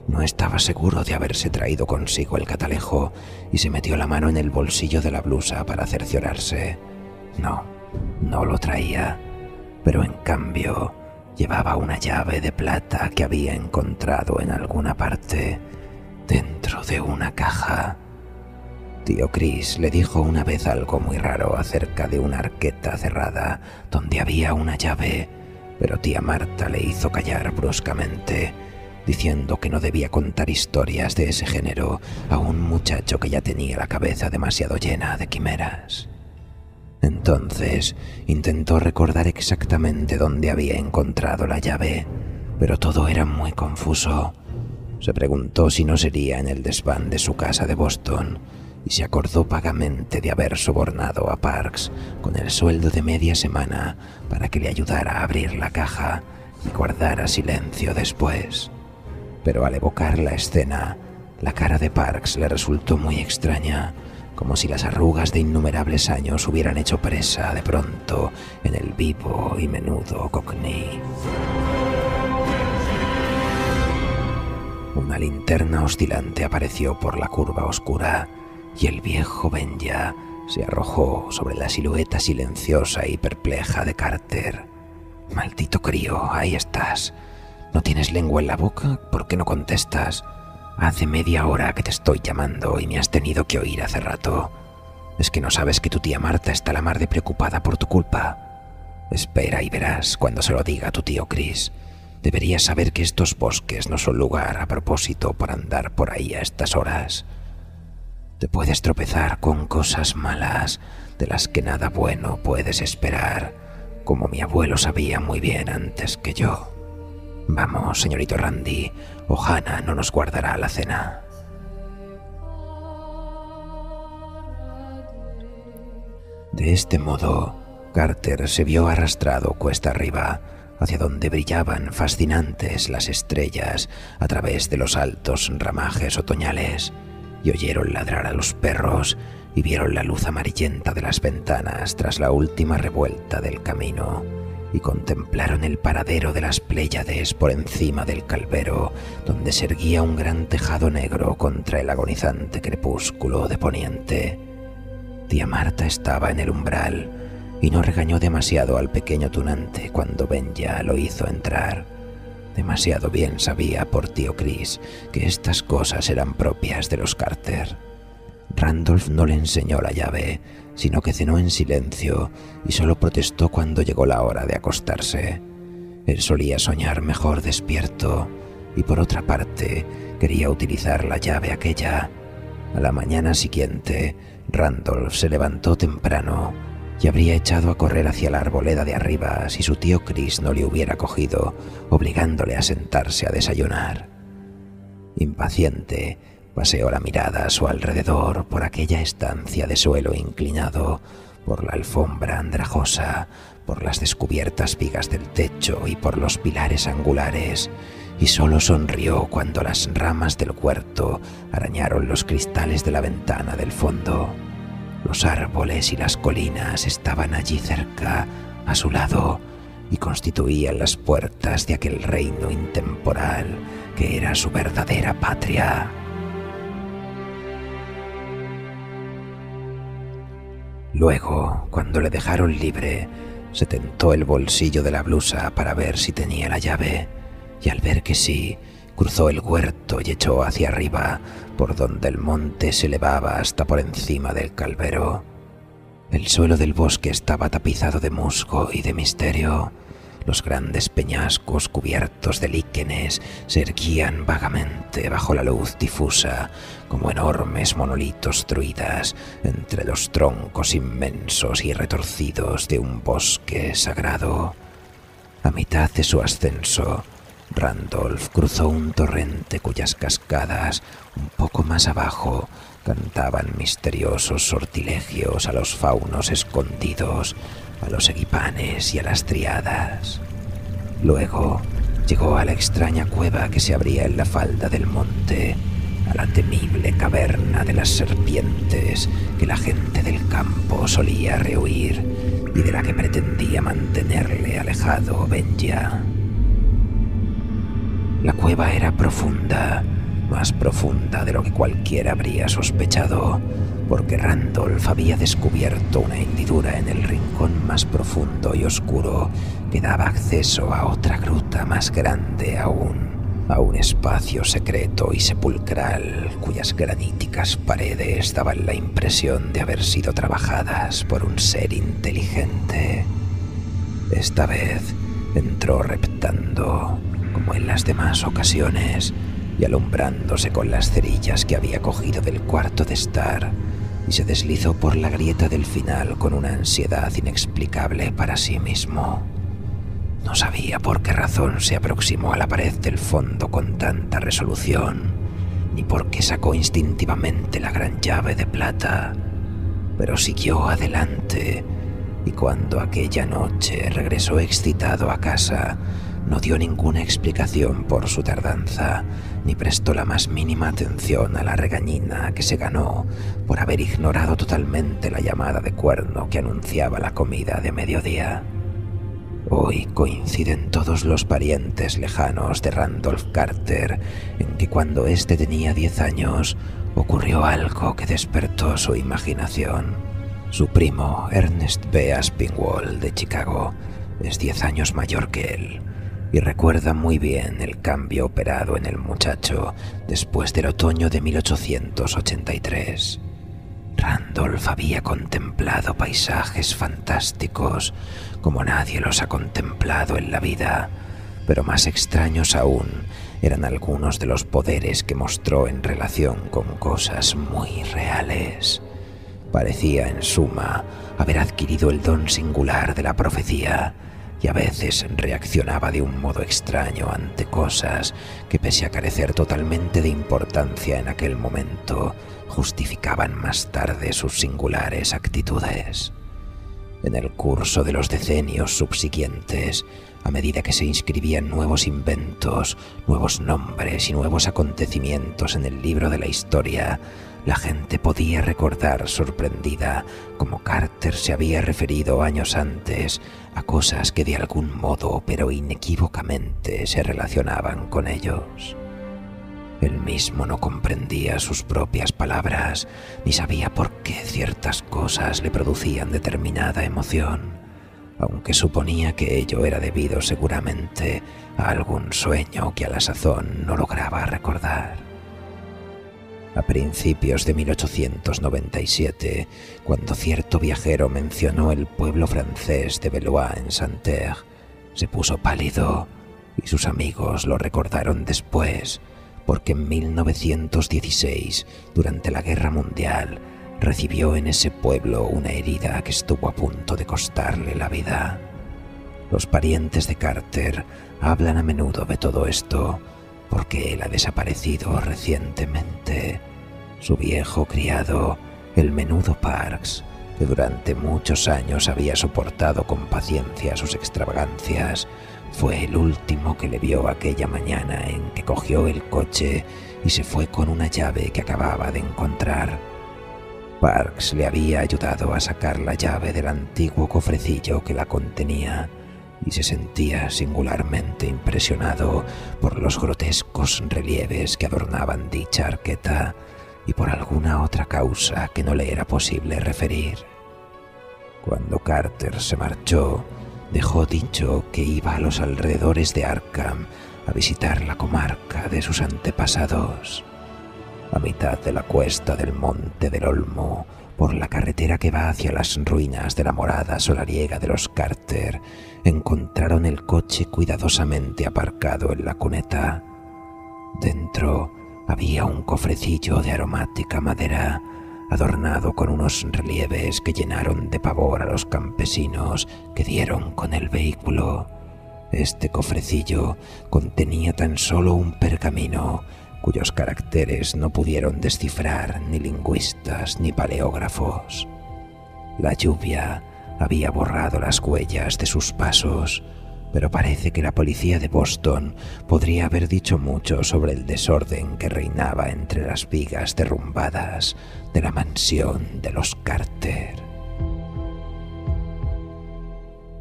No estaba seguro de haberse traído consigo el catalejo y se metió la mano en el bolsillo de la blusa para cerciorarse. No, no lo traía, pero en cambio llevaba una llave de plata que había encontrado en alguna parte, dentro de una caja. Tío Chris le dijo una vez algo muy raro acerca de una arqueta cerrada donde había una llave, pero tía Marta le hizo callar bruscamente, diciendo que no debía contar historias de ese género a un muchacho que ya tenía la cabeza demasiado llena de quimeras. Entonces intentó recordar exactamente dónde había encontrado la llave, pero todo era muy confuso. Se preguntó si no sería en el desván de su casa de Boston y se acordó vagamente de haber sobornado a Parks con el sueldo de media semana para que le ayudara a abrir la caja y guardara silencio después. Pero al evocar la escena, la cara de Parks le resultó muy extraña, como si las arrugas de innumerables años hubieran hecho presa de pronto en el vivo y menudo cockney. Una linterna oscilante apareció por la curva oscura y el viejo Benja se arrojó sobre la silueta silenciosa y perpleja de Carter. «Maldito crío, ahí estás. ¿No tienes lengua en la boca? ¿Por qué no contestas? Hace media hora que te estoy llamando y me has tenido que oír hace rato. ¿Es que no sabes que tu tía Marta está a la mar de preocupada por tu culpa? Espera y verás cuando se lo diga a tu tío Chris. Deberías saber que estos bosques no son lugar a propósito para andar por ahí a estas horas. Te puedes tropezar con cosas malas de las que nada bueno puedes esperar, como mi abuelo sabía muy bien antes que yo. Vamos, señorito Randy, Ohana no nos guardará la cena». De este modo, Carter se vio arrastrado cuesta arriba, hacia donde brillaban fascinantes las estrellas a través de los altos ramajes otoñales, y oyeron ladrar a los perros y vieron la luz amarillenta de las ventanas tras la última revuelta del camino, y contemplaron el paradero de las Pléyades por encima del Calvero, donde se erguía un gran tejado negro contra el agonizante crepúsculo de poniente. Tía Marta estaba en el umbral y no regañó demasiado al pequeño tunante cuando Benja lo hizo entrar. Demasiado bien sabía por tío Chris que estas cosas eran propias de los Carter. Randolph no le enseñó la llave, sino que cenó en silencio y solo protestó cuando llegó la hora de acostarse. Él solía soñar mejor despierto y, por otra parte, quería utilizar la llave aquella. A la mañana siguiente, Randolph se levantó temprano y habría echado a correr hacia la arboleda de arriba si su tío Chris no le hubiera cogido, obligándole a sentarse a desayunar. Impaciente, paseó la mirada a su alrededor por aquella estancia de suelo inclinado, por la alfombra andrajosa, por las descubiertas vigas del techo y por los pilares angulares, y solo sonrió cuando las ramas del huerto arañaron los cristales de la ventana del fondo. Los árboles y las colinas estaban allí cerca, a su lado, y constituían las puertas de aquel reino intemporal que era su verdadera patria. Luego, cuando le dejaron libre, se tentó el bolsillo de la blusa para ver si tenía la llave, y al ver que sí, cruzó el huerto y echó hacia arriba, por donde el monte se elevaba hasta por encima del calvero. El suelo del bosque estaba tapizado de musgo y de misterio. Los grandes peñascos cubiertos de líquenes se erguían vagamente bajo la luz difusa, como enormes monolitos druidas entre los troncos inmensos y retorcidos de un bosque sagrado. A mitad de su ascenso, Randolph cruzó un torrente cuyas cascadas, un poco más abajo, cantaban misteriosos sortilegios a los faunos escondidos, a los egipanes y a las triadas. Luego llegó a la extraña cueva que se abría en la falda del monte, a la temible caverna de las serpientes que la gente del campo solía rehuir y de la que pretendía mantenerle alejado Benja. La cueva era profunda, más profunda de lo que cualquiera habría sospechado, porque Randolph había descubierto una hendidura en el rincón más profundo y oscuro que daba acceso a otra gruta más grande aún, a un espacio secreto y sepulcral cuyas graníticas paredes daban la impresión de haber sido trabajadas por un ser inteligente. Esta vez entró reptando, como en las demás ocasiones, y alumbrándose con las cerillas que había cogido del cuarto de estar, y se deslizó por la grieta del final con una ansiedad inexplicable para sí mismo. No sabía por qué razón se aproximó a la pared del fondo con tanta resolución, ni por qué sacó instintivamente la gran llave de plata, pero siguió adelante, y cuando aquella noche regresó excitado a casa, no dio ninguna explicación por su tardanza, ni prestó la más mínima atención a la regañina que se ganó por haber ignorado totalmente la llamada de cuerno que anunciaba la comida de mediodía. Hoy coinciden todos los parientes lejanos de Randolph Carter en que cuando éste tenía 10 años ocurrió algo que despertó su imaginación. Su primo, Ernest B. Aspinwall, de Chicago, es 10 años mayor que él, y recuerda muy bien el cambio operado en el muchacho después del otoño de 1883. Randolph había contemplado paisajes fantásticos como nadie los ha contemplado en la vida, pero más extraños aún eran algunos de los poderes que mostró en relación con cosas muy reales. Parecía, en suma, haber adquirido el don singular de la profecía, y a veces reaccionaba de un modo extraño ante cosas que, pese a carecer totalmente de importancia en aquel momento, justificaban más tarde sus singulares actitudes. En el curso de los decenios subsiguientes, a medida que se inscribían nuevos inventos, nuevos nombres y nuevos acontecimientos en el libro de la historia, la gente podía recordar sorprendida cómo Carter se había referido años antes a cosas que de algún modo, pero inequívocamente, se relacionaban con ellos. Él mismo no comprendía sus propias palabras, ni sabía por qué ciertas cosas le producían determinada emoción, aunque suponía que ello era debido seguramente a algún sueño que a la sazón no lograba recordar. A principios de 1897, cuando cierto viajero mencionó el pueblo francés de Bellois en Santerre, se puso pálido y sus amigos lo recordaron después, porque en 1916, durante la Guerra Mundial, recibió en ese pueblo una herida que estuvo a punto de costarle la vida. Los parientes de Carter hablan a menudo de todo esto, porque él ha desaparecido recientemente. Su viejo criado, el menudo Parks, que durante muchos años había soportado con paciencia sus extravagancias, fue el último que le vio aquella mañana en que cogió el coche y se fue con una llave que acababa de encontrar. Parks le había ayudado a sacar la llave del antiguo cofrecillo que la contenía, y se sentía singularmente impresionado por los grotescos relieves que adornaban dicha arqueta y por alguna otra causa que no le era posible referir. Cuando Carter se marchó, dejó dicho que iba a los alrededores de Arkham a visitar la comarca de sus antepasados. A mitad de la cuesta del Monte del Olmo, por la carretera que va hacia las ruinas de la morada solariega de los Carter, encontraron el coche cuidadosamente aparcado en la cuneta. Dentro había un cofrecillo de aromática madera, adornado con unos relieves que llenaron de pavor a los campesinos que dieron con el vehículo. Este cofrecillo contenía tan solo un pergamino, cuyos caracteres no pudieron descifrar ni lingüistas ni paleógrafos. La lluvia había borrado las huellas de sus pasos, pero parece que la policía de Boston podría haber dicho mucho sobre el desorden que reinaba entre las vigas derrumbadas de la mansión de los Carter.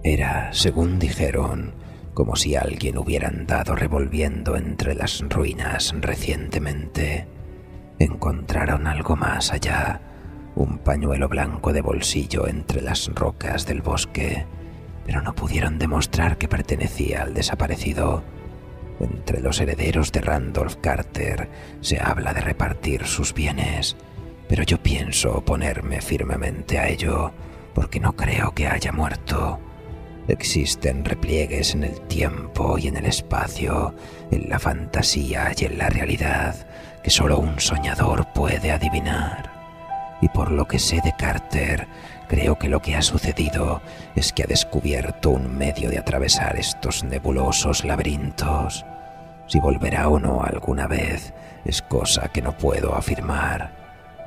Era, según dijeron, como si alguien hubiera andado revolviendo entre las ruinas recientemente. Encontraron algo más allá, un pañuelo blanco de bolsillo entre las rocas del bosque, pero no pudieron demostrar que pertenecía al desaparecido. Entre los herederos de Randolph Carter se habla de repartir sus bienes, pero yo pienso oponerme firmemente a ello, porque no creo que haya muerto. Existen repliegues en el tiempo y en el espacio, en la fantasía y en la realidad, que solo un soñador puede adivinar. Y por lo que sé de Carter, creo que lo que ha sucedido es que ha descubierto un medio de atravesar estos nebulosos laberintos. Si volverá o no alguna vez es cosa que no puedo afirmar.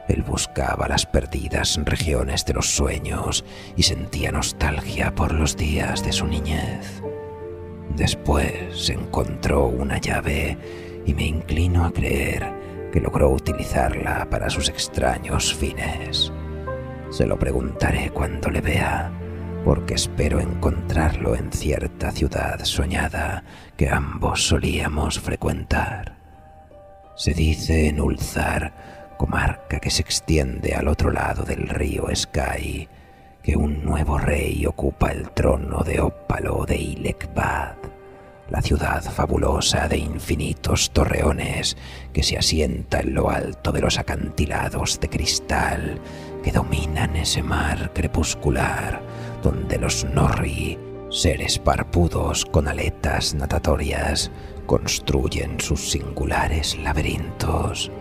Él buscaba las perdidas regiones de los sueños y sentía nostalgia por los días de su niñez. Después encontró una llave y me inclino a creer que logró utilizarla para sus extraños fines. Se lo preguntaré cuando le vea, porque espero encontrarlo en cierta ciudad soñada que ambos solíamos frecuentar. Se dice en Ulthar, comarca que se extiende al otro lado del río Skai, que un nuevo rey ocupa el trono de Ópalo de Ilekvad, la ciudad fabulosa de infinitos torreones que se asienta en lo alto de los acantilados de cristal que dominan ese mar crepuscular donde los Norri, seres parpudos con aletas natatorias, construyen sus singulares laberintos.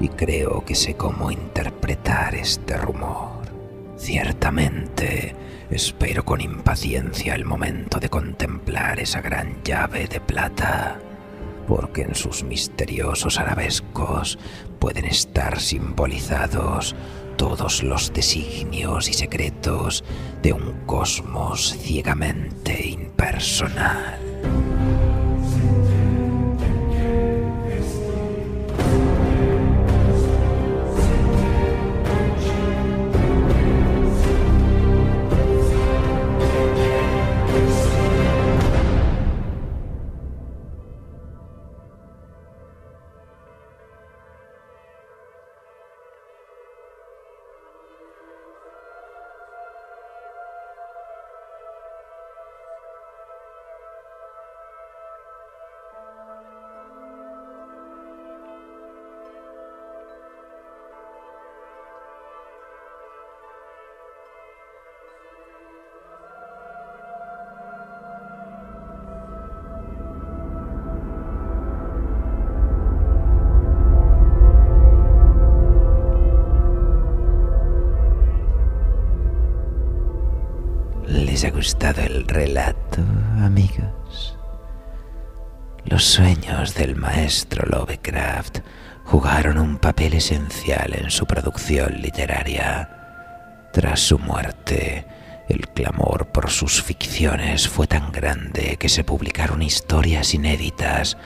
Y creo que sé cómo interpretar este rumor. Ciertamente, espero con impaciencia el momento de contemplar esa gran llave de plata, porque en sus misteriosos arabescos pueden estar simbolizados todos los designios y secretos de un cosmos ciegamente impersonal. ¿Les ha gustado el relato, amigos? Los sueños del maestro Lovecraft jugaron un papel esencial en su producción literaria. Tras su muerte, el clamor por sus ficciones fue tan grande que se publicaron historias inéditas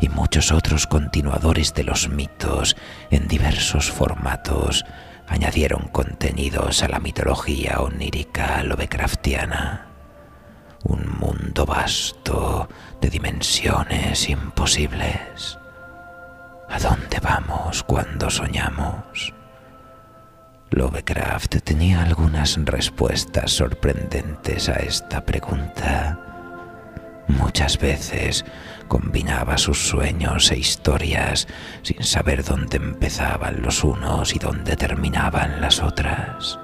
y muchos otros continuadores de los mitos en diversos formatos añadieron contenidos a la mitología onírica lovecraftiana. Un mundo vasto de dimensiones imposibles. ¿A dónde vamos cuando soñamos? Lovecraft tenía algunas respuestas sorprendentes a esta pregunta. Muchas veces combinaba sus sueños e historias sin saber dónde empezaban los unos y dónde terminaban las otras.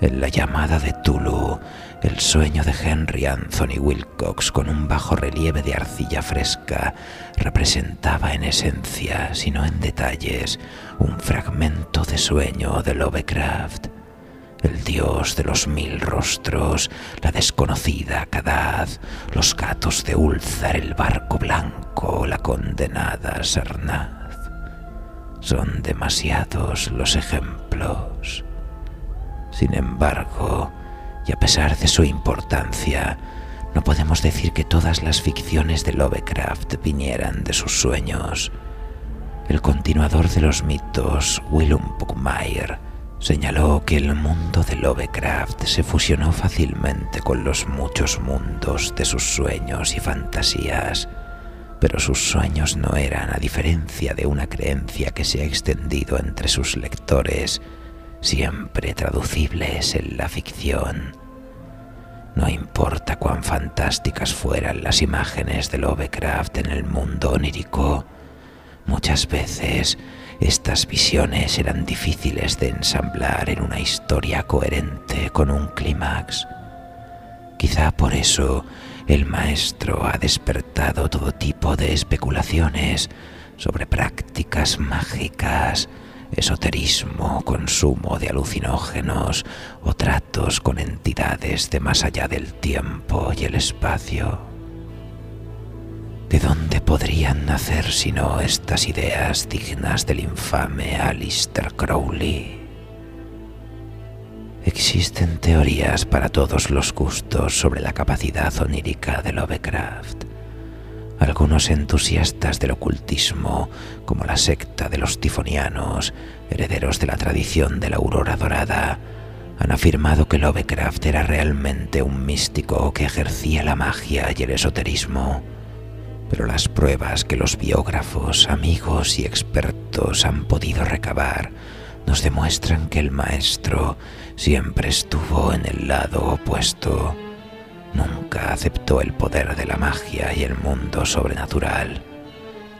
En La llamada de Cthulhu, el sueño de Henry Anthony Wilcox con un bajo relieve de arcilla fresca representaba en esencia, si no en detalles, un fragmento de sueño de Lovecraft. El dios de los mil rostros, la desconocida Kadath, los gatos de Ulthar, el barco blanco, la condenada Sarnath. Son demasiados los ejemplos. Sin embargo, y a pesar de su importancia, no podemos decir que todas las ficciones de Lovecraft vinieran de sus sueños. El continuador de los mitos, William Pugmire, señaló que el mundo de Lovecraft se fusionó fácilmente con los muchos mundos de sus sueños y fantasías, pero sus sueños no eran, a diferencia de una creencia que se ha extendido entre sus lectores, siempre traducibles en la ficción. No importa cuán fantásticas fueran las imágenes de Lovecraft en el mundo onírico, muchas veces estas visiones eran difíciles de ensamblar en una historia coherente con un clímax. Quizá por eso el maestro ha despertado todo tipo de especulaciones sobre prácticas mágicas, esoterismo, consumo de alucinógenos o tratos con entidades de más allá del tiempo y el espacio. ¿De dónde podrían nacer sino estas ideas dignas del infame Aleister Crowley? Existen teorías para todos los gustos sobre la capacidad onírica de Lovecraft. Algunos entusiastas del ocultismo, como la secta de los tifonianos, herederos de la tradición de la Aurora Dorada, han afirmado que Lovecraft era realmente un místico que ejercía la magia y el esoterismo. Pero las pruebas que los biógrafos, amigos y expertos han podido recabar nos demuestran que el maestro siempre estuvo en el lado opuesto. Nunca aceptó el poder de la magia y el mundo sobrenatural.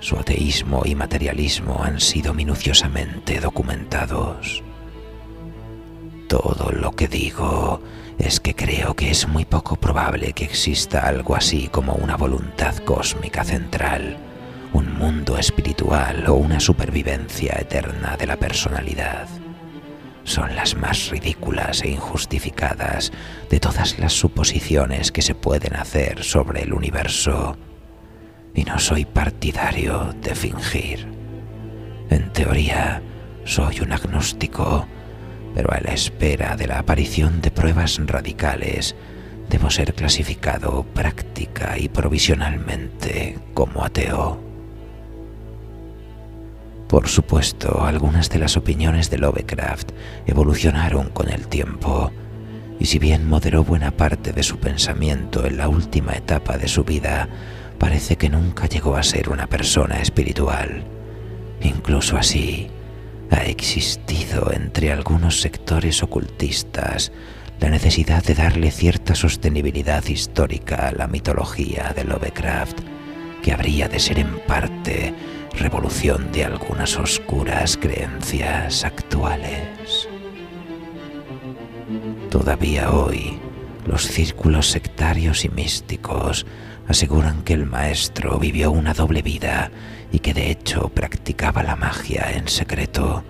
Su ateísmo y materialismo han sido minuciosamente documentados. Todo lo que digo es que creo que es muy poco probable que exista algo así como una voluntad cósmica central, un mundo espiritual o una supervivencia eterna de la personalidad. Son las más ridículas e injustificadas de todas las suposiciones que se pueden hacer sobre el universo, y no soy partidario de fingir. En teoría, soy un agnóstico, pero a la espera de la aparición de pruebas radicales, debo ser clasificado práctica y provisionalmente como ateo. Por supuesto, algunas de las opiniones de Lovecraft evolucionaron con el tiempo, y si bien moderó buena parte de su pensamiento en la última etapa de su vida, parece que nunca llegó a ser una persona espiritual. Incluso así, ha existido entre algunos sectores ocultistas la necesidad de darle cierta sostenibilidad histórica a la mitología de Lovecraft, que habría de ser en parte revolución de algunas oscuras creencias actuales. Todavía hoy, los círculos sectarios y místicos aseguran que el maestro vivió una doble vida y que de hecho practicaba la magia en secreto.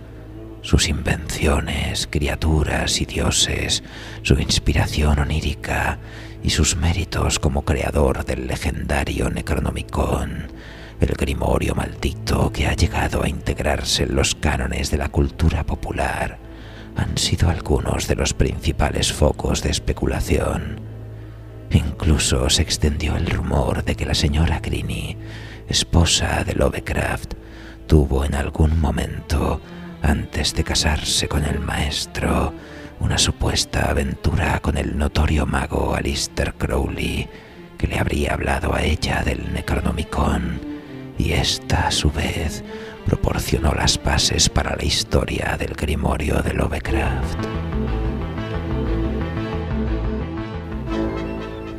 Sus invenciones, criaturas y dioses, su inspiración onírica y sus méritos como creador del legendario Necronomicon, el grimorio maldito que ha llegado a integrarse en los cánones de la cultura popular, han sido algunos de los principales focos de especulación. Incluso se extendió el rumor de que la señora Grini, esposa de Lovecraft, tuvo en algún momento, antes de casarse con el maestro, una supuesta aventura con el notorio mago Aleister Crowley, que le habría hablado a ella del Necronomicon, y ésta, a su vez, proporcionó las bases para la historia del grimorio de Lovecraft.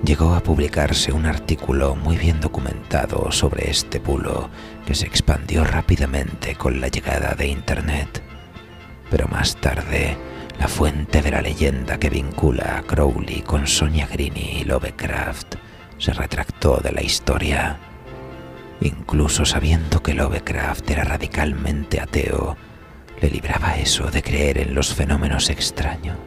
Llegó a publicarse un artículo muy bien documentado sobre este bulo que se expandió rápidamente con la llegada de Internet. Pero más tarde, la fuente de la leyenda que vincula a Crowley con Sonia Grini y Lovecraft se retractó de la historia. Incluso sabiendo que Lovecraft era radicalmente ateo, le libraba eso de creer en los fenómenos extraños.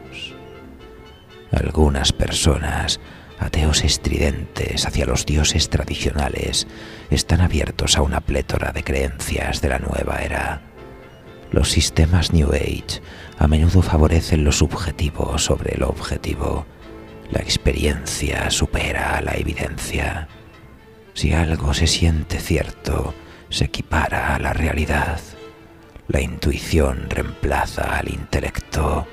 Algunas personas, ateos estridentes hacia los dioses tradicionales, están abiertos a una plétora de creencias de la nueva era. Los sistemas New Age a menudo favorecen lo subjetivo sobre el objetivo. La experiencia supera a la evidencia. Si algo se siente cierto, se equipara a la realidad. La intuición reemplaza al intelecto.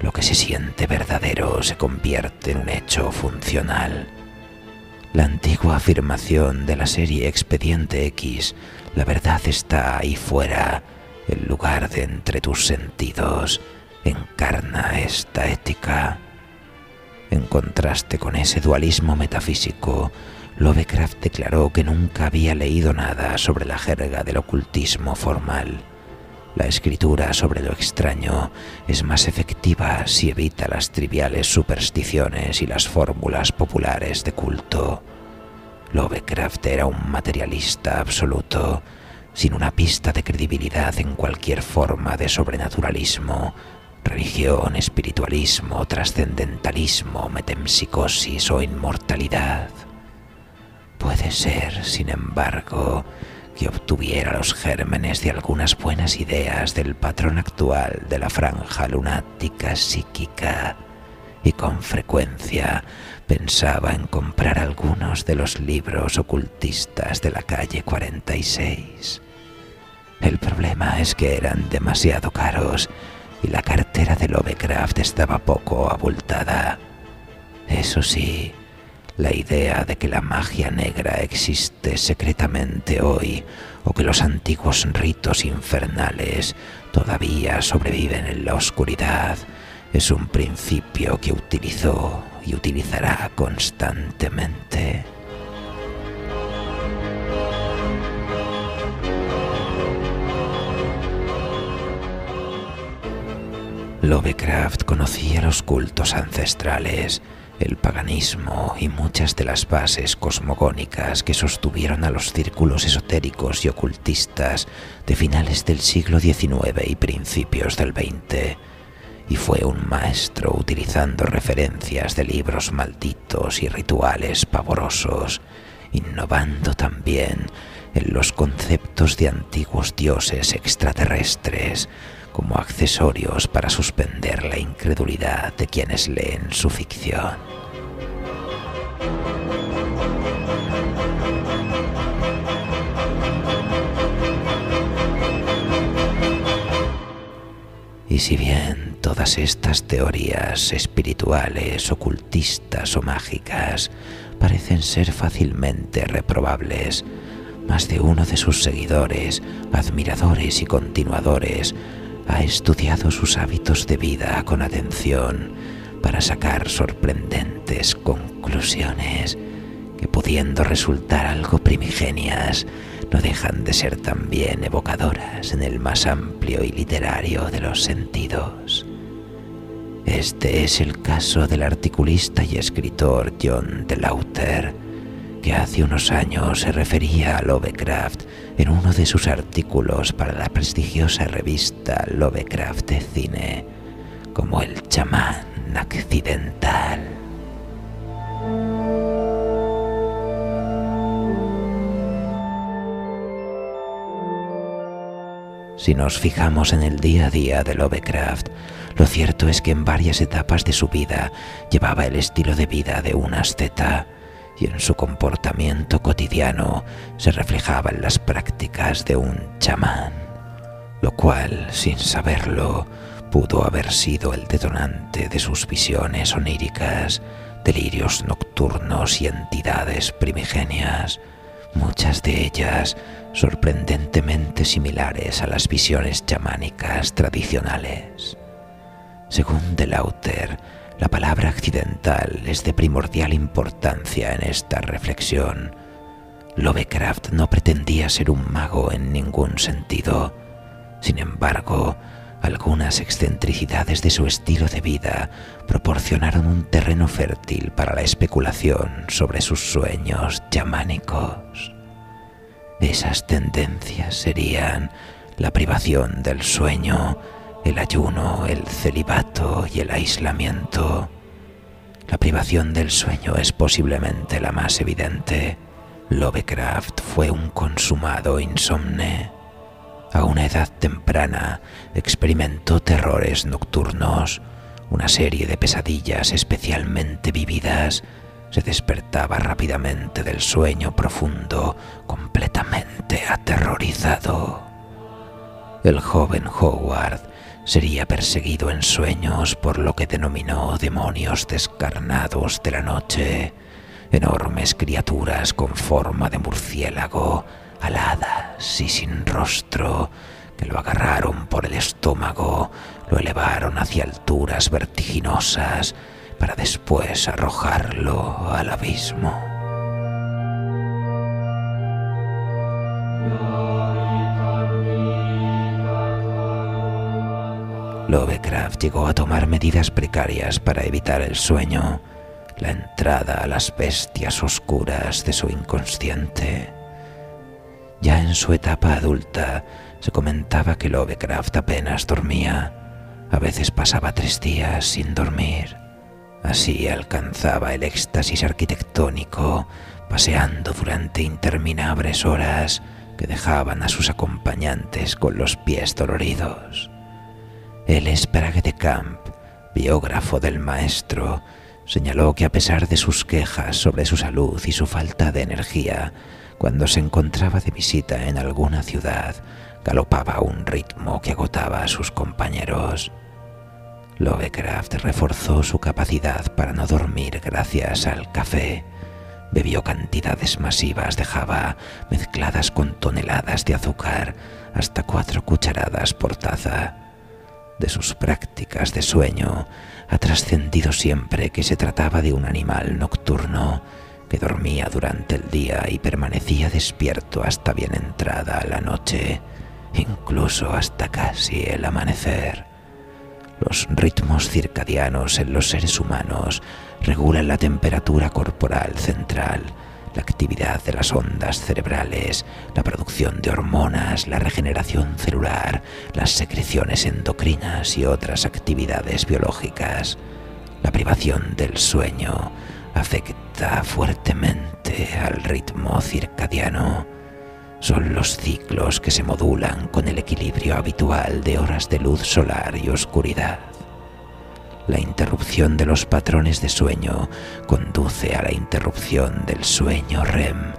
Lo que se siente verdadero se convierte en un hecho funcional. La antigua afirmación de la serie Expediente X, la verdad está ahí fuera, en lugar de entre tus sentidos, encarna esta ética. En contraste con ese dualismo metafísico, Lovecraft declaró que nunca había leído nada sobre la jerga del ocultismo formal. La escritura sobre lo extraño es más efectiva si evita las triviales supersticiones y las fórmulas populares de culto. Lovecraft era un materialista absoluto, sin una pista de credibilidad en cualquier forma de sobrenaturalismo, religión, espiritualismo, trascendentalismo, metempsicosis o inmortalidad. Puede ser, sin embargo, que obtuviera los gérmenes de algunas buenas ideas del patrón actual de la franja lunática psíquica, y con frecuencia pensaba en comprar algunos de los libros ocultistas de la calle 46. El problema es que eran demasiado caros y la cartera de Lovecraft estaba poco abultada. Eso sí, la idea de que la magia negra existe secretamente hoy o que los antiguos ritos infernales todavía sobreviven en la oscuridad es un principio que utilizó y utilizará constantemente. Lovecraft conocía los cultos ancestrales, el paganismo y muchas de las bases cosmogónicas que sostuvieron a los círculos esotéricos y ocultistas de finales del siglo XIX y principios del XX, y fue un maestro utilizando referencias de libros malditos y rituales pavorosos, innovando también en los conceptos de antiguos dioses extraterrestres como accesorios para suspender la incredulidad de quienes leen su ficción. Y si bien todas estas teorías espirituales, ocultistas o mágicas parecen ser fácilmente reprobables, más de uno de sus seguidores, admiradores y continuadores ha estudiado sus hábitos de vida con atención para sacar sorprendentes conclusiones que, pudiendo resultar algo primigenias, no dejan de ser también evocadoras en el más amplio y literario de los sentidos. Este es el caso del articulista y escritor John de Lauter, que hace unos años se refería a Lovecraft en uno de sus artículos para la prestigiosa revista Lovecraft de Cine como el chamán accidental. Si nos fijamos en el día a día de Lovecraft, lo cierto es que en varias etapas de su vida llevaba el estilo de vida de un asceta, y en su comportamiento cotidiano se reflejaban las prácticas de un chamán, lo cual, sin saberlo, pudo haber sido el detonante de sus visiones oníricas, delirios nocturnos y entidades primigenias, muchas de ellas sorprendentemente similares a las visiones chamánicas tradicionales. Según de Lauter, la palabra accidental es de primordial importancia en esta reflexión. Lovecraft no pretendía ser un mago en ningún sentido. Sin embargo, algunas excentricidades de su estilo de vida proporcionaron un terreno fértil para la especulación sobre sus sueños chamánicos. Esas tendencias serían la privación del sueño, el ayuno, el celibato y el aislamiento. La privación del sueño es posiblemente la más evidente. Lovecraft fue un consumado insomne. A una edad temprana experimentó terrores nocturnos, una serie de pesadillas especialmente vívidas. Se despertaba rápidamente del sueño profundo, completamente aterrorizado. El joven Howard sería perseguido en sueños por lo que denominó demonios descarnados de la noche, enormes criaturas con forma de murciélago, aladas y sin rostro, que lo agarraron por el estómago, lo elevaron hacia alturas vertiginosas para después arrojarlo al abismo. Lovecraft llegó a tomar medidas precarias para evitar el sueño, la entrada a las bestias oscuras de su inconsciente. Ya en su etapa adulta se comentaba que Lovecraft apenas dormía. A veces pasaba 3 días sin dormir. Así alcanzaba el éxtasis arquitectónico, paseando durante interminables horas que dejaban a sus acompañantes con los pies doloridos. El Sprague de Camp, biógrafo del maestro, señaló que a pesar de sus quejas sobre su salud y su falta de energía, cuando se encontraba de visita en alguna ciudad, galopaba a un ritmo que agotaba a sus compañeros. Lovecraft reforzó su capacidad para no dormir gracias al café. Bebió cantidades masivas de java mezcladas con toneladas de azúcar, hasta 4 cucharadas por taza. De sus prácticas de sueño ha trascendido siempre que se trataba de un animal nocturno que dormía durante el día y permanecía despierto hasta bien entrada la noche, incluso hasta casi el amanecer. Los ritmos circadianos en los seres humanos regulan la temperatura corporal central, la actividad de las ondas cerebrales, la producción de hormonas, la regeneración celular, las secreciones endocrinas y otras actividades biológicas. La privación del sueño afecta fuertemente al ritmo circadiano. Son los ciclos que se modulan con el equilibrio habitual de horas de luz solar y oscuridad. La interrupción de los patrones de sueño conduce a la interrupción del sueño REM,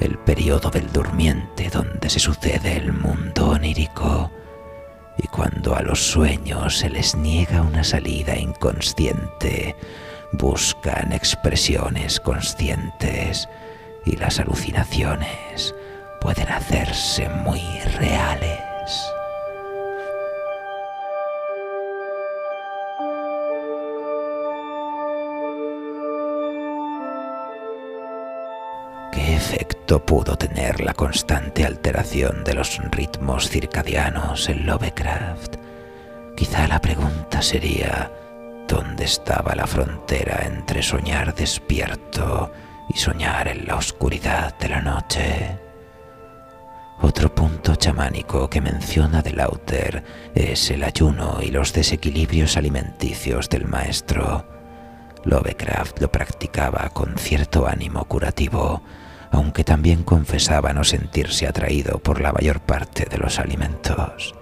el periodo del durmiente donde se sucede el mundo onírico. Y cuando a los sueños se les niega una salida inconsciente, buscan expresiones conscientes y las alucinaciones pueden hacerse muy reales. ¿Qué efecto pudo tener la constante alteración de los ritmos circadianos en Lovecraft? Quizá la pregunta sería, ¿dónde estaba la frontera entre soñar despierto y soñar en la oscuridad de la noche? Otro punto chamánico que menciona de Lauter es el ayuno y los desequilibrios alimenticios del maestro. Lovecraft lo practicaba con cierto ánimo curativo, aunque también confesaba no sentirse atraído por la mayor parte de los alimentos.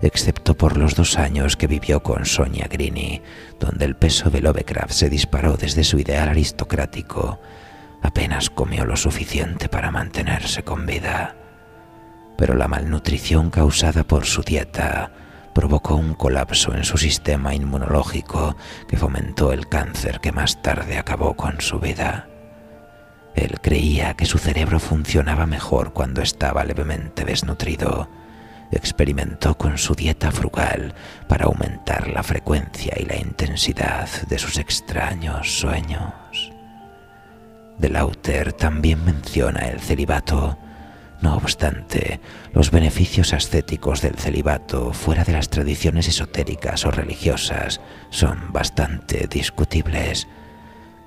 Excepto por los 2 años que vivió con Sonia Grini, donde el peso de Lovecraft se disparó desde su ideal aristocrático, apenas comió lo suficiente para mantenerse con vida. Pero la malnutrición causada por su dieta provocó un colapso en su sistema inmunológico que fomentó el cáncer que más tarde acabó con su vida. Él creía que su cerebro funcionaba mejor cuando estaba levemente desnutrido. Experimentó con su dieta frugal para aumentar la frecuencia y la intensidad de sus extraños sueños. De Lauter también menciona el celibato. No obstante, los beneficios ascéticos del celibato fuera de las tradiciones esotéricas o religiosas son bastante discutibles.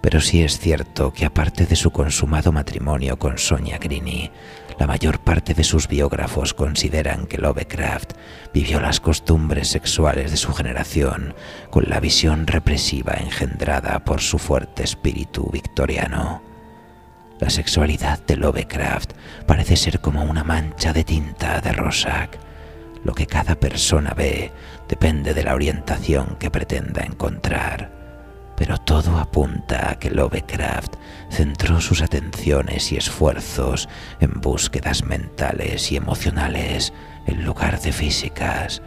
Pero sí es cierto que aparte de su consumado matrimonio con Sonia Grini, la mayor parte de sus biógrafos consideran que Lovecraft vivió las costumbres sexuales de su generación con la visión represiva engendrada por su fuerte espíritu victoriano. La sexualidad de Lovecraft parece ser como una mancha de tinta de Rorschach. Lo que cada persona ve depende de la orientación que pretenda encontrar. Pero todo apunta a que Lovecraft centró sus atenciones y esfuerzos en búsquedas mentales y emocionales en lugar de físicas.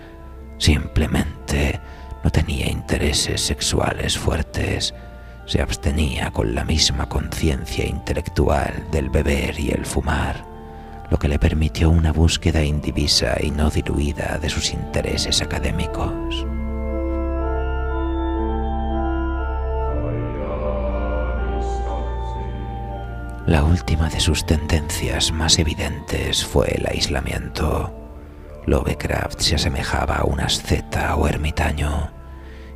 Simplemente no tenía intereses sexuales fuertes. Se abstenía con la misma conciencia intelectual del beber y el fumar, lo que le permitió una búsqueda indivisa y no diluida de sus intereses académicos. La última de sus tendencias más evidentes fue el aislamiento. Lovecraft se asemejaba a un asceta o ermitaño,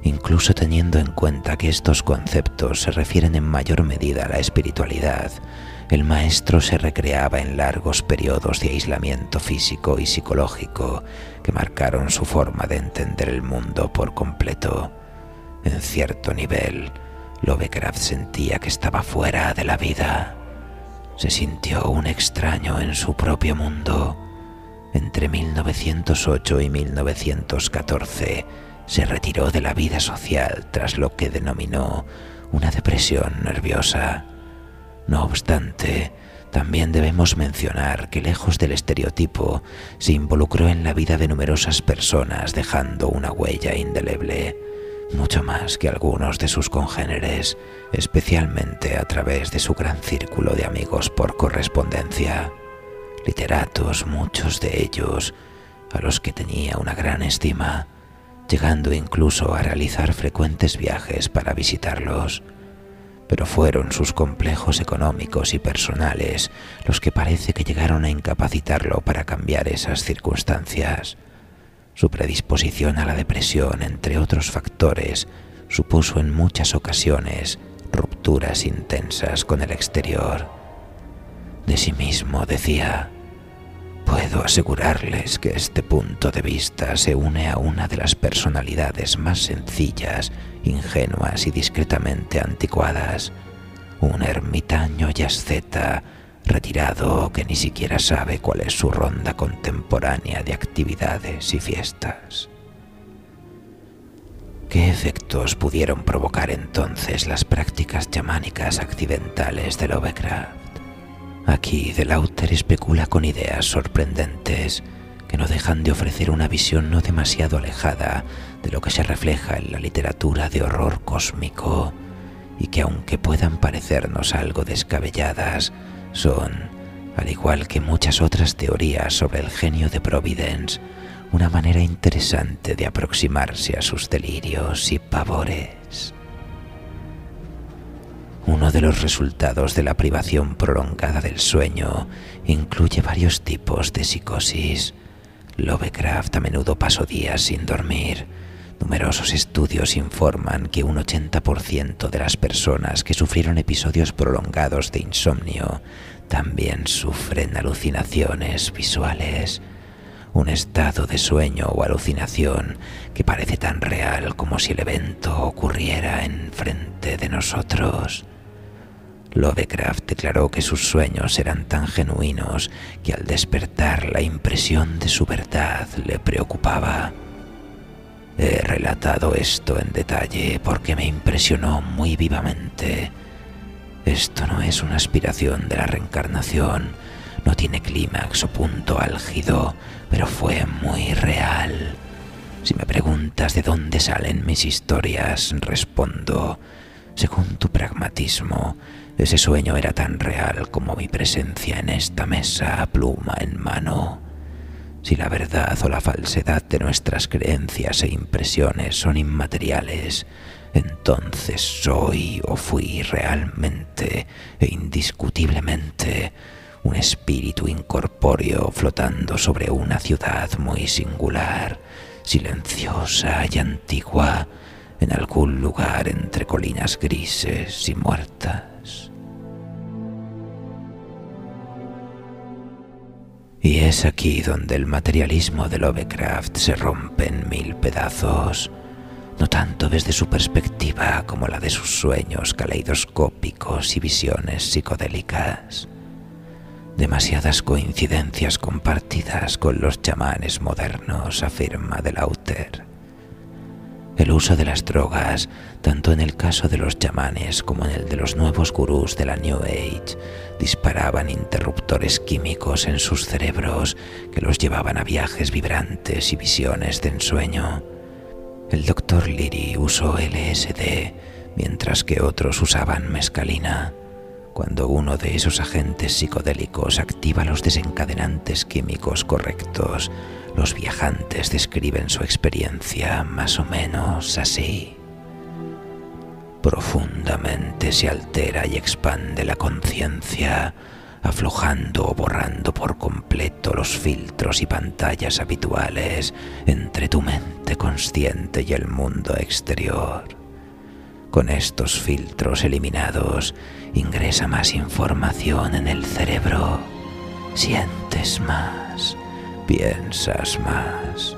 incluso teniendo en cuenta que estos conceptos se refieren en mayor medida a la espiritualidad. El maestro se recreaba en largos periodos de aislamiento físico y psicológico que marcaron su forma de entender el mundo por completo. En cierto nivel, Lovecraft sentía que estaba fuera de la vida. Se sintió un extraño en su propio mundo. Entre 1908 y 1914 se retiró de la vida social tras lo que denominó una depresión nerviosa. No obstante, también debemos mencionar que lejos del estereotipo se involucró en la vida de numerosas personas dejando una huella indeleble, mucho más que algunos de sus congéneres, especialmente a través de su gran círculo de amigos por correspondencia, literatos muchos de ellos a los que tenía una gran estima, llegando incluso a realizar frecuentes viajes para visitarlos. Pero fueron sus complejos económicos y personales los que parece que llegaron a incapacitarlo para cambiar esas circunstancias. Su predisposición a la depresión, entre otros factores, supuso en muchas ocasiones rupturas intensas con el exterior. De sí mismo decía: «Puedo asegurarles que este punto de vista se une a una de las personalidades más sencillas, ingenuas y discretamente anticuadas, un ermitaño y asceta, retirado que ni siquiera sabe cuál es su ronda contemporánea de actividades y fiestas». ¿Qué efectos pudieron provocar entonces las prácticas chamánicas accidentales de Lovecraft? Aquí de Lauter especula con ideas sorprendentes que no dejan de ofrecer una visión no demasiado alejada de lo que se refleja en la literatura de horror cósmico y que, aunque puedan parecernos algo descabelladas, son, al igual que muchas otras teorías sobre el genio de Providence, una manera interesante de aproximarse a sus delirios y pavores. Uno de los resultados de la privación prolongada del sueño incluye varios tipos de psicosis. Lovecraft a menudo pasó días sin dormir. Numerosos estudios informan que un 80% de las personas que sufrieron episodios prolongados de insomnio también sufren alucinaciones visuales, un estado de sueño o alucinación que parece tan real como si el evento ocurriera enfrente de nosotros. Lovecraft declaró que sus sueños eran tan genuinos que al despertar la impresión de su verdad le preocupaba. He relatado esto en detalle porque me impresionó muy vivamente. Esto no es una aspiración de la reencarnación, no tiene clímax o punto álgido, pero fue muy real. Si me preguntas de dónde salen mis historias, respondo: según tu pragmatismo, Ese sueño era tan real como mi presencia en esta mesa, pluma en mano. Si la verdad o la falsedad de nuestras creencias e impresiones son inmateriales, entonces soy o fui realmente e indiscutiblemente un espíritu incorpóreo flotando sobre una ciudad muy singular, silenciosa y antigua, en algún lugar entre colinas grises y muertas. Y es aquí donde el materialismo de Lovecraft se rompe en mil pedazos, no tanto desde su perspectiva como la de sus sueños caleidoscópicos y visiones psicodélicas. Demasiadas coincidencias compartidas con los chamanes modernos, afirma de Lauter. El uso de las drogas, tanto en el caso de los chamanes como en el de los nuevos gurús de la New Age, disparaban interruptores químicos en sus cerebros que los llevaban a viajes vibrantes y visiones de ensueño. El doctor Leary usó LSD, mientras que otros usaban mescalina. Cuando uno de esos agentes psicodélicos activa los desencadenantes químicos correctos, los viajantes describen su experiencia más o menos así. Profundamente se altera y expande la conciencia, aflojando o borrando por completo los filtros y pantallas habituales entre tu mente consciente y el mundo exterior. Con estos filtros eliminados, ingresa más información en el cerebro. Sientes más, piensas más,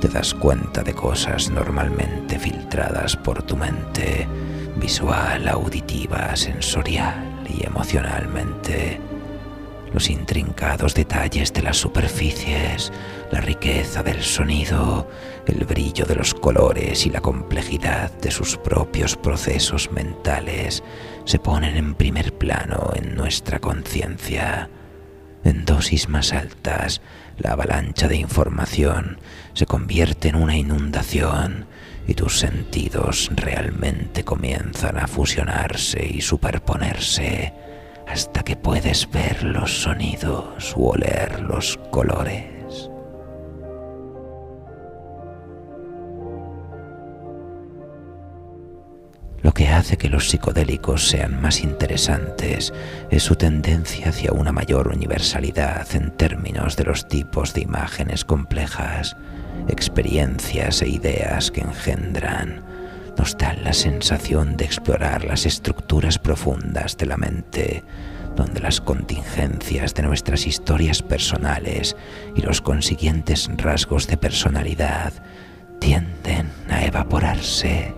te das cuenta de cosas normalmente filtradas por tu mente, visual, auditiva, sensorial y emocionalmente. Los intrincados detalles de las superficies, la riqueza del sonido, el brillo de los colores y la complejidad de sus propios procesos mentales se ponen en primer plano en nuestra conciencia. En dosis más altas, la avalancha de información se convierte en una inundación y tus sentidos realmente comienzan a fusionarse y superponerse, hasta que puedes ver los sonidos u oler los colores. Lo que hace que los psicodélicos sean más interesantes es su tendencia hacia una mayor universalidad en términos de los tipos de imágenes complejas, experiencias e ideas que engendran. Nos dan la sensación de explorar las estructuras profundas de la mente, donde las contingencias de nuestras historias personales y los consiguientes rasgos de personalidad tienden a evaporarse.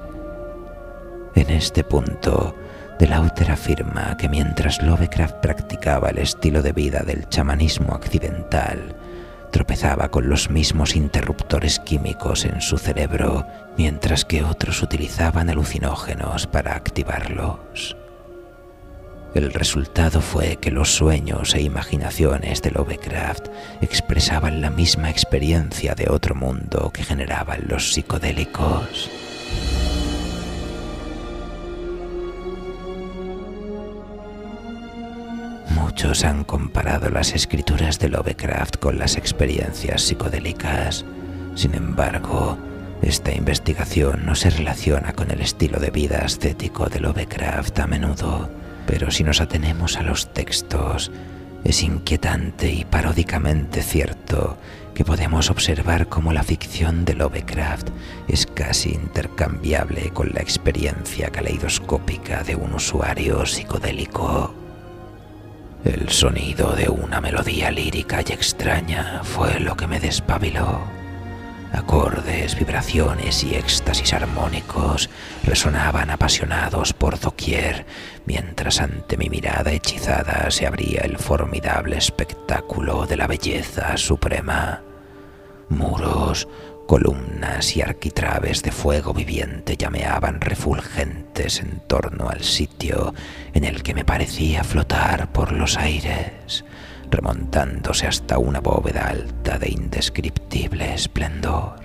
En este punto, de Lauter afirma que mientras Lovecraft practicaba el estilo de vida del chamanismo accidental, tropezaba con los mismos interruptores químicos en su cerebro, mientras que otros utilizaban alucinógenos para activarlos. El resultado fue que los sueños e imaginaciones de Lovecraft expresaban la misma experiencia de otro mundo que generaban los psicodélicos. Muchos han comparado las escrituras de Lovecraft con las experiencias psicodélicas. Sin embargo, esta investigación no se relaciona con el estilo de vida ascético de Lovecraft a menudo, pero si nos atenemos a los textos, es inquietante y paródicamente cierto que podemos observar cómo la ficción de Lovecraft es casi intercambiable con la experiencia caleidoscópica de un usuario psicodélico. El sonido de una melodía lírica y extraña fue lo que me despabiló. Acordes, vibraciones y éxtasis armónicos resonaban apasionados por doquier, mientras ante mi mirada hechizada se abría el formidable espectáculo de la belleza suprema. Muros, columnas y arquitraves de fuego viviente llameaban refulgentes en torno al sitio en el que me parecía flotar por los aires, remontándose hasta una bóveda alta de indescriptible esplendor.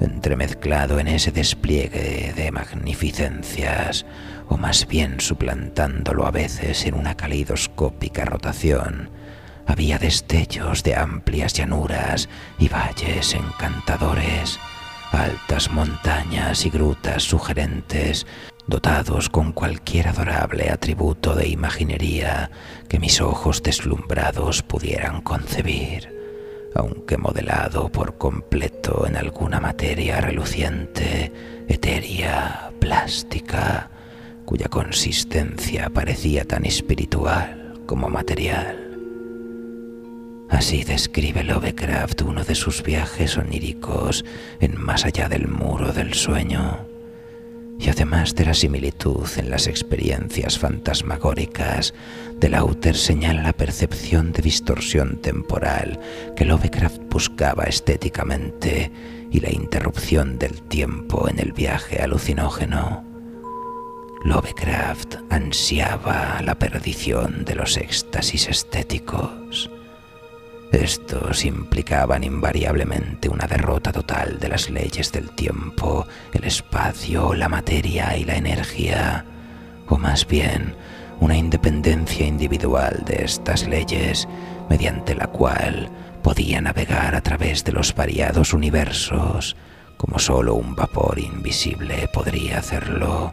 Entremezclado en ese despliegue de magnificencias, o más bien suplantándolo a veces en una caleidoscópica rotación. Había destellos de amplias llanuras y valles encantadores, altas montañas y grutas sugerentes, dotados con cualquier adorable atributo de imaginería que mis ojos deslumbrados pudieran concebir, aunque modelado por completo en alguna materia reluciente, etérea, plástica, cuya consistencia parecía tan espiritual como material. Así describe Lovecraft uno de sus viajes oníricos en Más allá del muro del sueño. Y además de la similitud en las experiencias fantasmagóricas, de Lauter señala la percepción de distorsión temporal que Lovecraft buscaba estéticamente y la interrupción del tiempo en el viaje alucinógeno. Lovecraft ansiaba la perdición de los éxtasis estéticos. Estos implicaban invariablemente una derrota total de las leyes del tiempo, el espacio, la materia y la energía, o más bien, una independencia individual de estas leyes, mediante la cual podía navegar a través de los variados universos, como solo un vapor invisible podría hacerlo.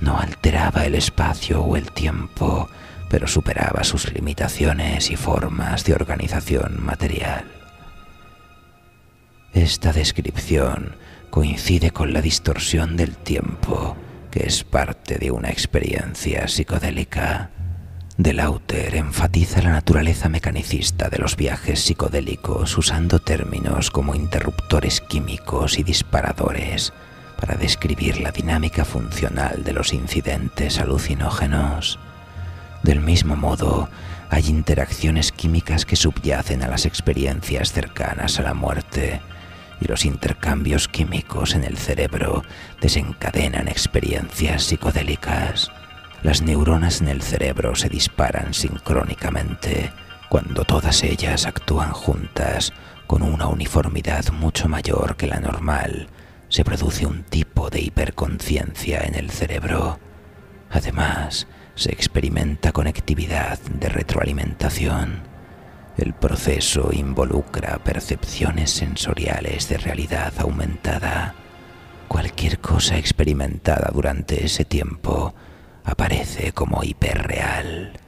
No alteraba el espacio o el tiempo, pero superaba sus limitaciones y formas de organización material. Esta descripción coincide con la distorsión del tiempo, que es parte de una experiencia psicodélica. De Lauter enfatiza la naturaleza mecanicista de los viajes psicodélicos usando términos como interruptores químicos y disparadores para describir la dinámica funcional de los incidentes alucinógenos. Del mismo modo, hay interacciones químicas que subyacen a las experiencias cercanas a la muerte, y los intercambios químicos en el cerebro desencadenan experiencias psicodélicas. Las neuronas en el cerebro se disparan sincrónicamente, cuando todas ellas actúan juntas con una uniformidad mucho mayor que la normal. Se produce un tipo de hiperconciencia en el cerebro. Además, se experimenta conectividad de retroalimentación. El proceso involucra percepciones sensoriales de realidad aumentada. Cualquier cosa experimentada durante ese tiempo aparece como hiperreal.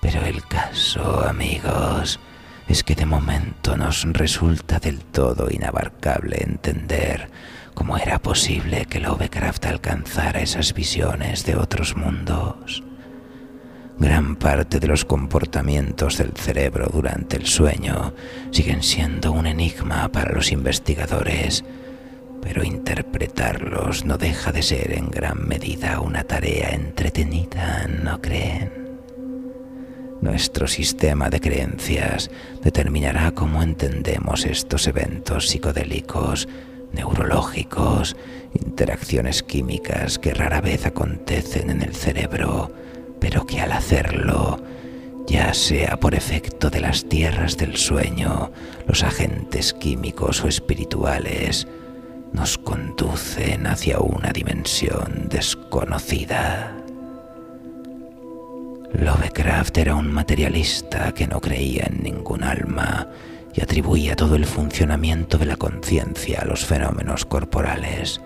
Pero el caso, amigos, es que de momento nos resulta del todo inabarcable entender ¿cómo era posible que Lovecraft alcanzara esas visiones de otros mundos? Gran parte de los comportamientos del cerebro durante el sueño siguen siendo un enigma para los investigadores, pero interpretarlos no deja de ser en gran medida una tarea entretenida, ¿no creen? Nuestro sistema de creencias determinará cómo entendemos estos eventos psicodélicos, neurológicos, interacciones químicas que rara vez acontecen en el cerebro, pero que al hacerlo, ya sea por efecto de las tierras del sueño, los agentes químicos o espirituales, nos conducen hacia una dimensión desconocida. Lovecraft era un materialista que no creía en ningún alma, y atribuía todo el funcionamiento de la conciencia a los fenómenos corporales.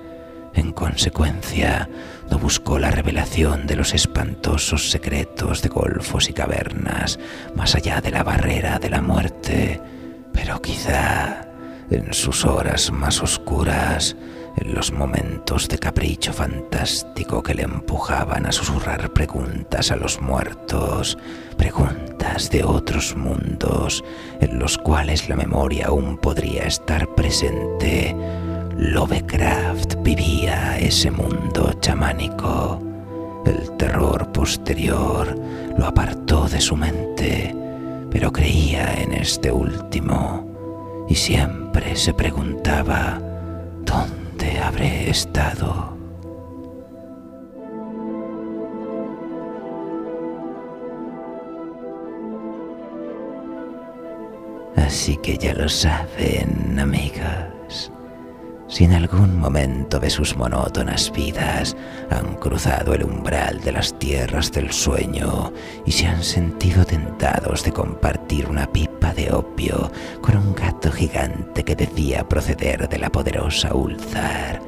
En consecuencia, no buscó la revelación de los espantosos secretos de golfos y cavernas más allá de la barrera de la muerte, pero quizá, en sus horas más oscuras, en los momentos de capricho fantástico que le empujaban a susurrar preguntas a los muertos, preguntas de otros mundos en los cuales la memoria aún podría estar presente, Lovecraft vivía ese mundo chamánico. El terror posterior lo apartó de su mente, pero creía en este último y siempre se preguntaba ¿dónde habré estado? Así que ya lo saben, amigas. si en algún momento de sus monótonas vidas han cruzado el umbral de las tierras del sueño y se han sentido tentados de compartir una pipa de opio con un gato gigante que decía proceder de la poderosa Ulthar,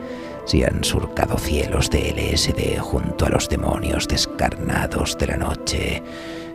si han surcado cielos de LSD junto a los demonios descarnados de la noche,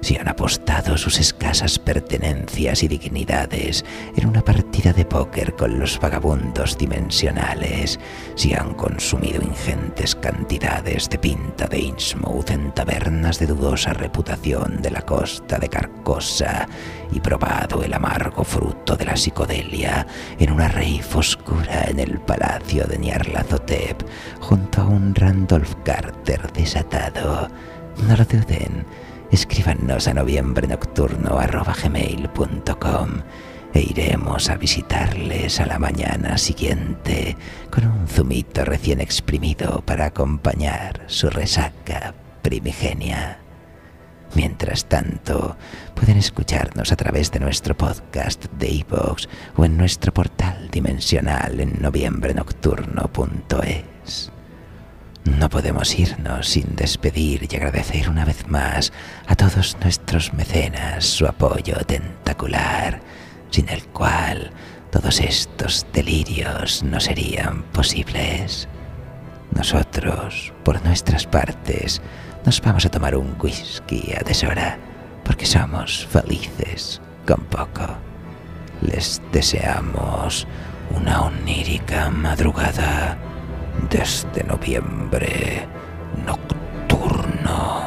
si han apostado sus escasas pertenencias y dignidades en una partida de póker con los vagabundos dimensionales, si han consumido ingentes cantidades de pinta de Innsmouth en tabernas de dudosa reputación de la costa de Carcosa y probado el amargo fruto de la psicodelia en una rave oscura en el palacio de Nyarlathotep junto a un Randolph Carter desatado. No lo duden. Escríbanos a noviembrenocturno@gmail.com e iremos a visitarles a la mañana siguiente con un zumito recién exprimido para acompañar su resaca primigenia. Mientras tanto, pueden escucharnos a través de nuestro podcast de iVoox o en nuestro portal dimensional en noviembrenocturno.es. No podemos irnos sin despedir y agradecer una vez más a todos nuestros mecenas su apoyo tentacular, sin el cual todos estos delirios no serían posibles. Nosotros, por nuestras partes, nos vamos a tomar un whisky a deshora, porque somos felices con poco. Les deseamos una onírica madrugada. Desde noviembre nocturno.